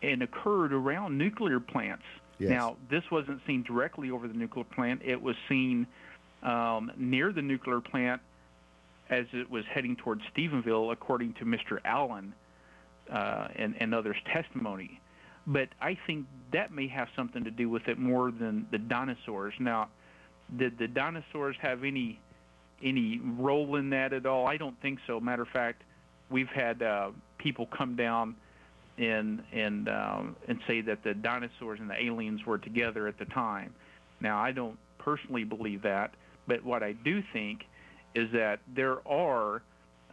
and occurred around nuclear plants. Yes. Now, this wasn't seen directly over the nuclear plant. It was seen um, near the nuclear plant as it was heading towards Stephenville, according to Mister Allen uh, and, and others' testimony. But I think that may have something to do with it more than the dinosaurs. Now, did the dinosaurs have any any role in that at all? I don't think so. Matter of fact, we've had uh, people come down and and uh, and say that the dinosaurs and the aliens were together at the time. Now, I don't personally believe that, but what I do think is that there are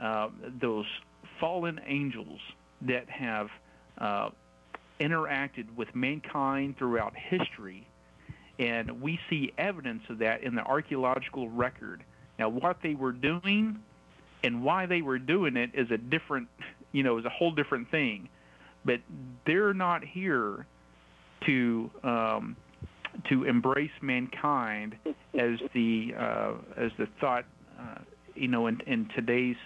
uh, those fallen angels that have uh, interacted with mankind throughout history, and we see evidence of that in the archaeological record. Now, what they were doing and why they were doing it is a different, you know, is a whole different thing. But they're not here to um, to embrace mankind as the uh, as the thought, uh, you know, in, in today's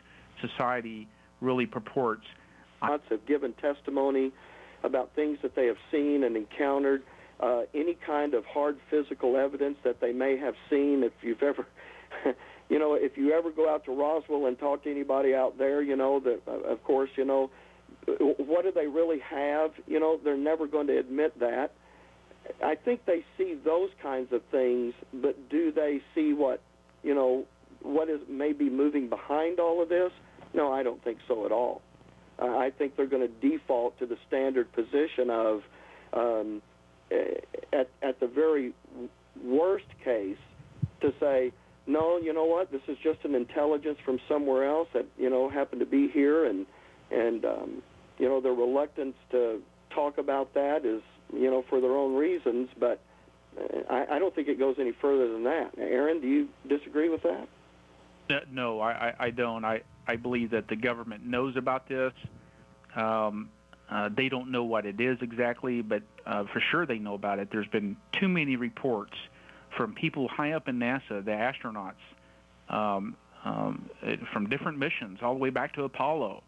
society really purports. Lots have given testimony about things that they have seen and encountered, uh, any kind of hard physical evidence that they may have seen. If you've ever, you know, if you ever go out to Roswell and talk to anybody out there, you know, that, of course, you know, what do they really have? You know, they're never going to admit that. I think they see those kinds of things, but do they see what, you know, what is maybe moving behind all of this? No, I don't think so at all. Uh, I think they're going to default to the standard position of, um, at, at the very worst case, to say, no, you know what, this is just an intelligence from somewhere else that, you know, happened to be here, and, and um, you know, their reluctance to talk about that is, you know, for their own reasons, but I, I don't think it goes any further than that. Now, Aaron, do you disagree with that? No, I, I don't. I, I believe that the government knows about this. Um, uh, they don't know what it is exactly, but uh, for sure they know about it. There's been too many reports from people high up in NASA, the astronauts, um, um, from different missions all the way back to Apollo,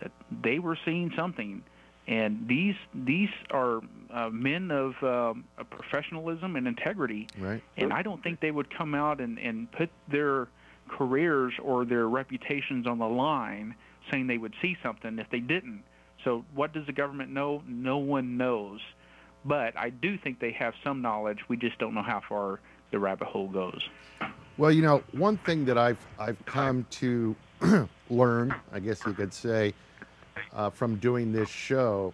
that they were seeing something. And these these are uh, men of um, professionalism and integrity, right. And I don't think they would come out and, and put their careers or their reputations on the line saying they would see something if they didn't. So what does the government know? No one knows. But I do think they have some knowledge. We just don't know how far the rabbit hole goes. Well, you know, one thing that I've, I've come to learn, I guess you could say, Uh, from doing this show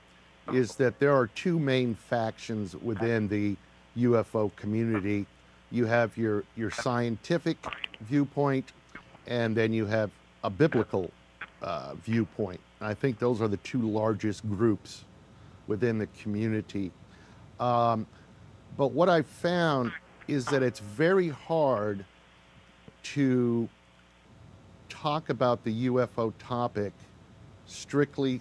is that there are two main factions within the U F O community. You have your, your scientific viewpoint, and then you have a biblical uh, viewpoint. And I think those are the two largest groups within the community. Um, but what I found is that it's very hard to talk about the U F O topic strictly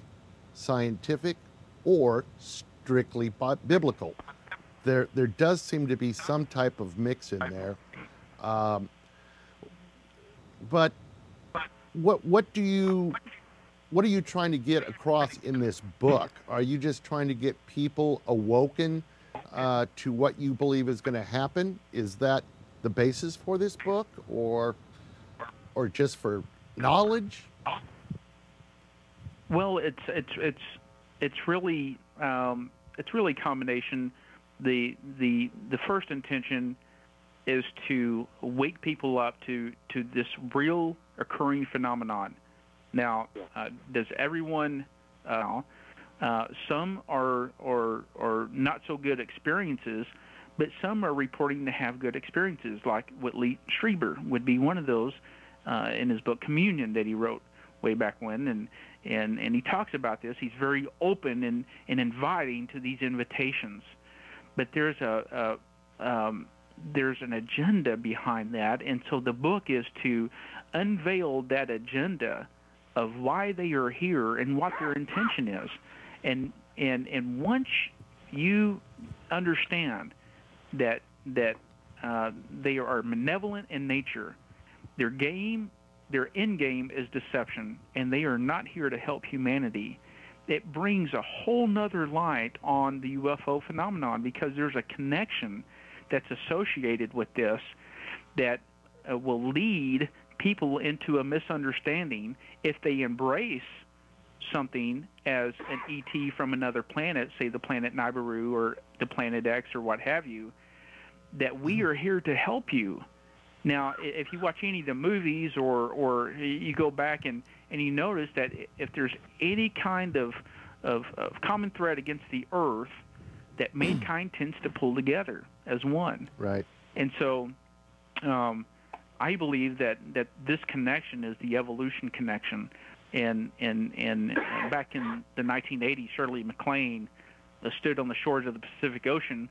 scientific or strictly biblical. There, there does seem to be some type of mix in there. Um, but what, what do you, what are you trying to get across in this book? Are you just trying to get people awoken uh, to what you believe is going to happen? Is that the basis for this book, or, or just for knowledge? Well, it's it's it's it's really um, it's really a combination. The the the first intention is to wake people up to to this real occurring phenomenon. Now, uh, does everyone? Uh, uh, some are or or not so good experiences, but some are reporting to have good experiences. Like Whitley Strieber would be one of those uh, in his book Communion that he wrote way back when, and and and he talks about this. He's very open and and inviting to these invitations, but there's a, a um, there's an agenda behind that, and so the book is to unveil that agenda of why they are here and what their intention is, and and and once you understand that that uh, they are malevolent in nature, their game. Their end game is deception, and they are not here to help humanity. It brings a whole nother light on the U F O phenomenon, because there's a connection that's associated with this that uh, will lead people into a misunderstanding if they embrace something as an E T from another planet, say the planet Nibiru or the planet X or what have you, that we are here to help you. Now, if you watch any of the movies or, or you go back and, and you notice that if there's any kind of, of, of common thread against the earth, that mankind tends to pull together as one. Right. And so um, I believe that, that this connection is the evolution connection. And, and, and back in the nineteen eighties, Shirley MacLaine stood on the shores of the Pacific Ocean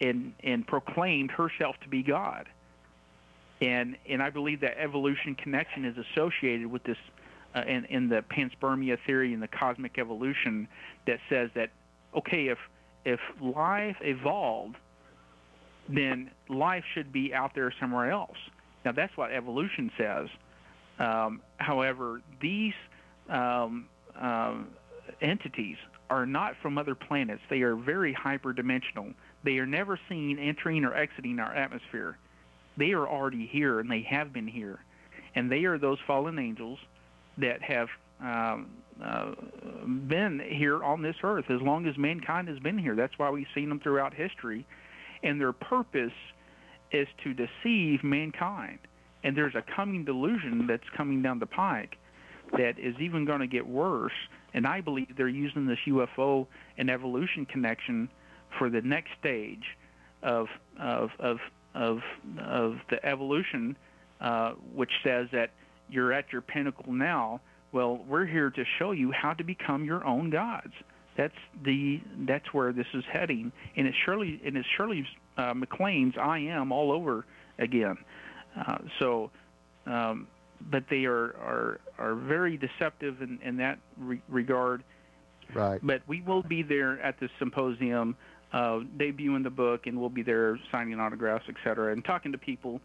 and, and proclaimed herself to be God. And and I believe that evolution connection is associated with this uh, in, in the panspermia theory and the cosmic evolution that says that, okay, if if life evolved, then life should be out there somewhere else. Now, that's what evolution says. Um, however, these um, um, entities are not from other planets. They are very hyperdimensional. They are never seen entering or exiting our atmosphere. They are already here, and they have been here, and they are those fallen angels that have um, uh, been here on this earth as long as mankind has been here. That's why we've seen them throughout history, and their purpose is to deceive mankind. And there's a coming delusion that's coming down the pike that is even going to get worse, and I believe they're using this U F O and evolution connection for the next stage of of of Of, of the evolution, uh, which says that you're at your pinnacle now. Well, we're here to show you how to become your own gods. That's the that's where this is heading, and it's Shirley and it's Shirley uh, MacLaine's "I Am" all over again. Uh, so, um, but they are are, are very deceptive in, in that re regard. Right. But we will be there at this symposium. Uh, debuting the book, and we'll be there signing autographs, et cetera, and talking to people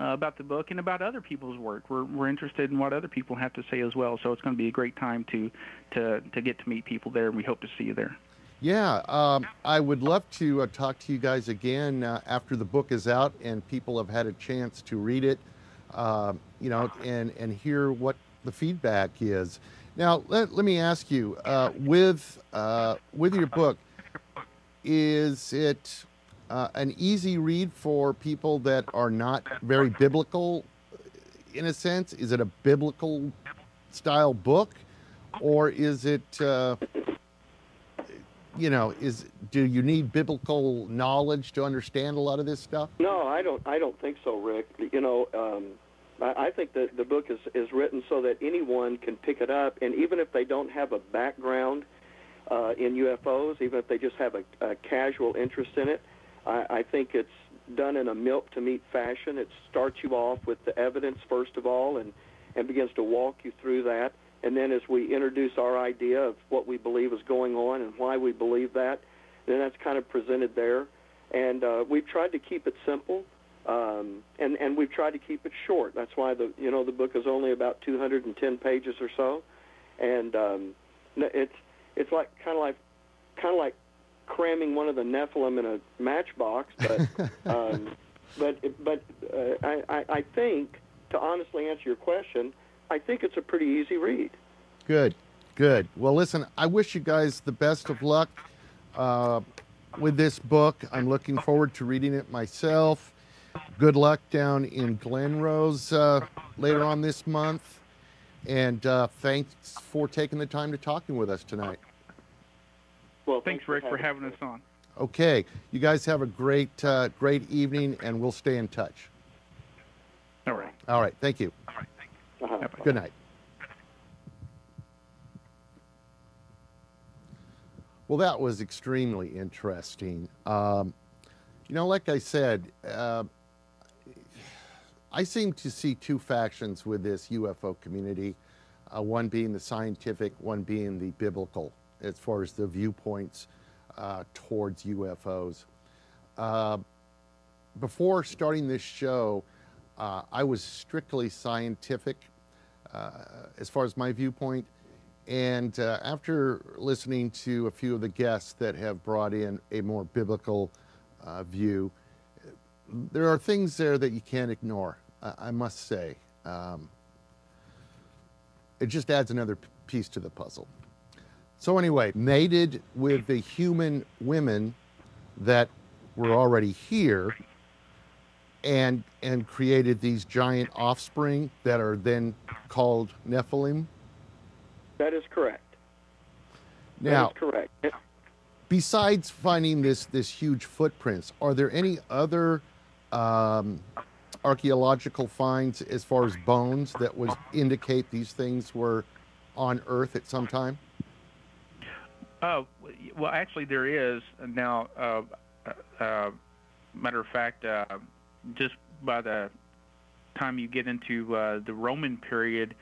uh, about the book and about other people's work. We're we're interested in what other people have to say as well. So it's going to be a great time to to to get to meet people there. We hope to see you there. Yeah, um, I would love to uh, talk to you guys again uh, after the book is out and people have had a chance to read it, uh, you know, and and hear what the feedback is. Now, let let me ask you uh, with uh, with your book. Is it uh, an easy read for people that are not very biblical, in a sense? Is it a biblical style book, or is it, uh, you know, is do you need biblical knowledge to understand a lot of this stuff? No, I don't. I don't think so, Rick. You know, um, I, I think that the book is is written so that anyone can pick it up, and even if they don't have a background Uh, in U F Os, even if they just have a, a casual interest in it. I, I think it's done in a milk-to-meat fashion. It starts you off with the evidence, first of all, and, and begins to walk you through that. And then as we introduce our idea of what we believe is going on and why we believe that, then that's kind of presented there. And uh, we've tried to keep it simple, um, and, and we've tried to keep it short. That's why the, you know, the book is only about two hundred ten pages or so. And um, it's... It's like kind of like kind of like cramming one of the Nephilim in a matchbox, but um, but but uh, I, I I think, to honestly answer your question, I think it's a pretty easy read. Good, good. Well, listen, I wish you guys the best of luck uh, with this book. I'm looking forward to reading it myself. Good luck down in Glen Rose uh, later on this month. And uh, thanks for taking the time to talking with us tonight. Well, thanks, Rick, for having us on. Okay. You guys have a great, uh, great evening, and we'll stay in touch. All right. All right. Thank you. All right. Thank you. Uh-huh. Bye-bye. Good night. Well, that was extremely interesting. Um, you know, like I said, uh, I seem to see two factions with this U F O community, uh, one being the scientific, one being the biblical, as far as the viewpoints uh, towards U F Os. Uh, before starting this show, uh, I was strictly scientific uh, as far as my viewpoint. And uh, after listening to a few of the guests that have brought in a more biblical uh, view, there are things there that you can't ignore, I must say. Um, it just adds another piece to the puzzle. So anyway, mated with the human women that were already here, and and created these giant offspring that are then called Nephilim? That is correct. Now, that is correct. Yeah. Besides finding this this huge footprints, are there any other um, archaeological finds as far as bones that would indicate these things were on Earth at some time? Uh, well, actually, there is. Now, uh, uh, matter of fact, uh, just by the time you get into uh, the Roman period,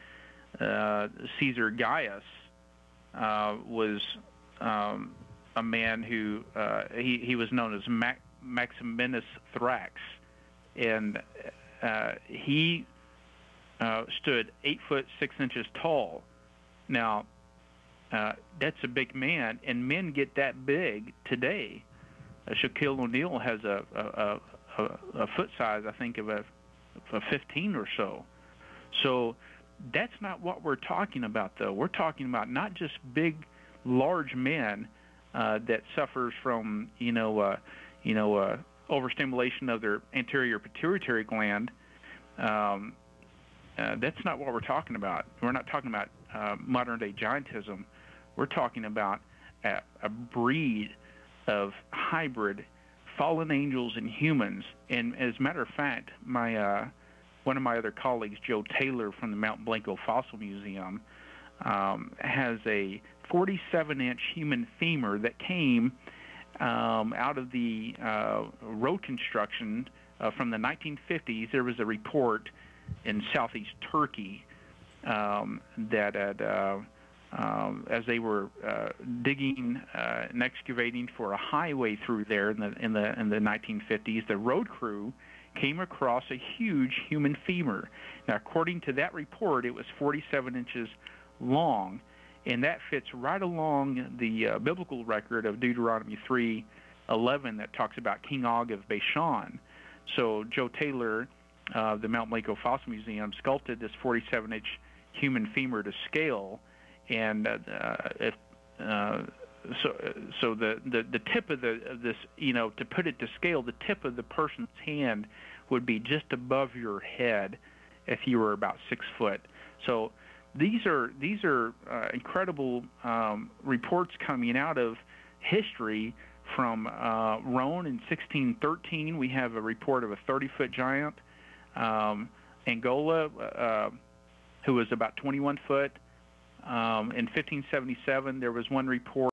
uh, Caesar Gaius uh, was um, a man who uh, he, he was known as Mac Maximinus Thrax, and uh, he uh, stood eight foot six inches tall. Now, uh, that's a big man, and men get that big today. Uh, Shaquille O'Neal has a, a, a, a foot size, I think, of a, a fifteen or so. So that's not what we're talking about, though. We're talking about not just big, large men uh, that suffers from, you know, uh, you know, uh, overstimulation of their anterior pituitary gland. Um, uh, that's not what we're talking about. We're not talking about Uh, modern-day giantism. We're talking about a, a breed of hybrid fallen angels and humans. And as a matter of fact, my uh, one of my other colleagues, Joe Taylor from the Mount Blanco Fossil Museum, um, has a forty-seven inch human femur that came um, out of the uh, road construction uh, from the nineteen fifties. There was a report in southeast Turkey Um, that uh, um, as they were uh, digging uh, and excavating for a highway through there in the in the in the nineteen fifties, the road crew came across a huge human femur. Now, according to that report, it was forty-seven inches long, and that fits right along the uh, biblical record of Deuteronomy three eleven that talks about King Og of Bashan. So Joe Taylor, uh, the Mount Blanco Fossil Museum, sculpted this forty-seven inch human femur to scale, and uh, if, uh, so so the, the the tip of the of this, you know, to put it to scale, the tip of the person's hand would be just above your head if you were about six foot. So these are these are uh, incredible um, reports coming out of history from uh, Rome in sixteen thirteen. We have a report of a thirty foot giant, um, Angola. Uh, who was about twenty-one foot. Um, in fifteen seventy-seven, there was one report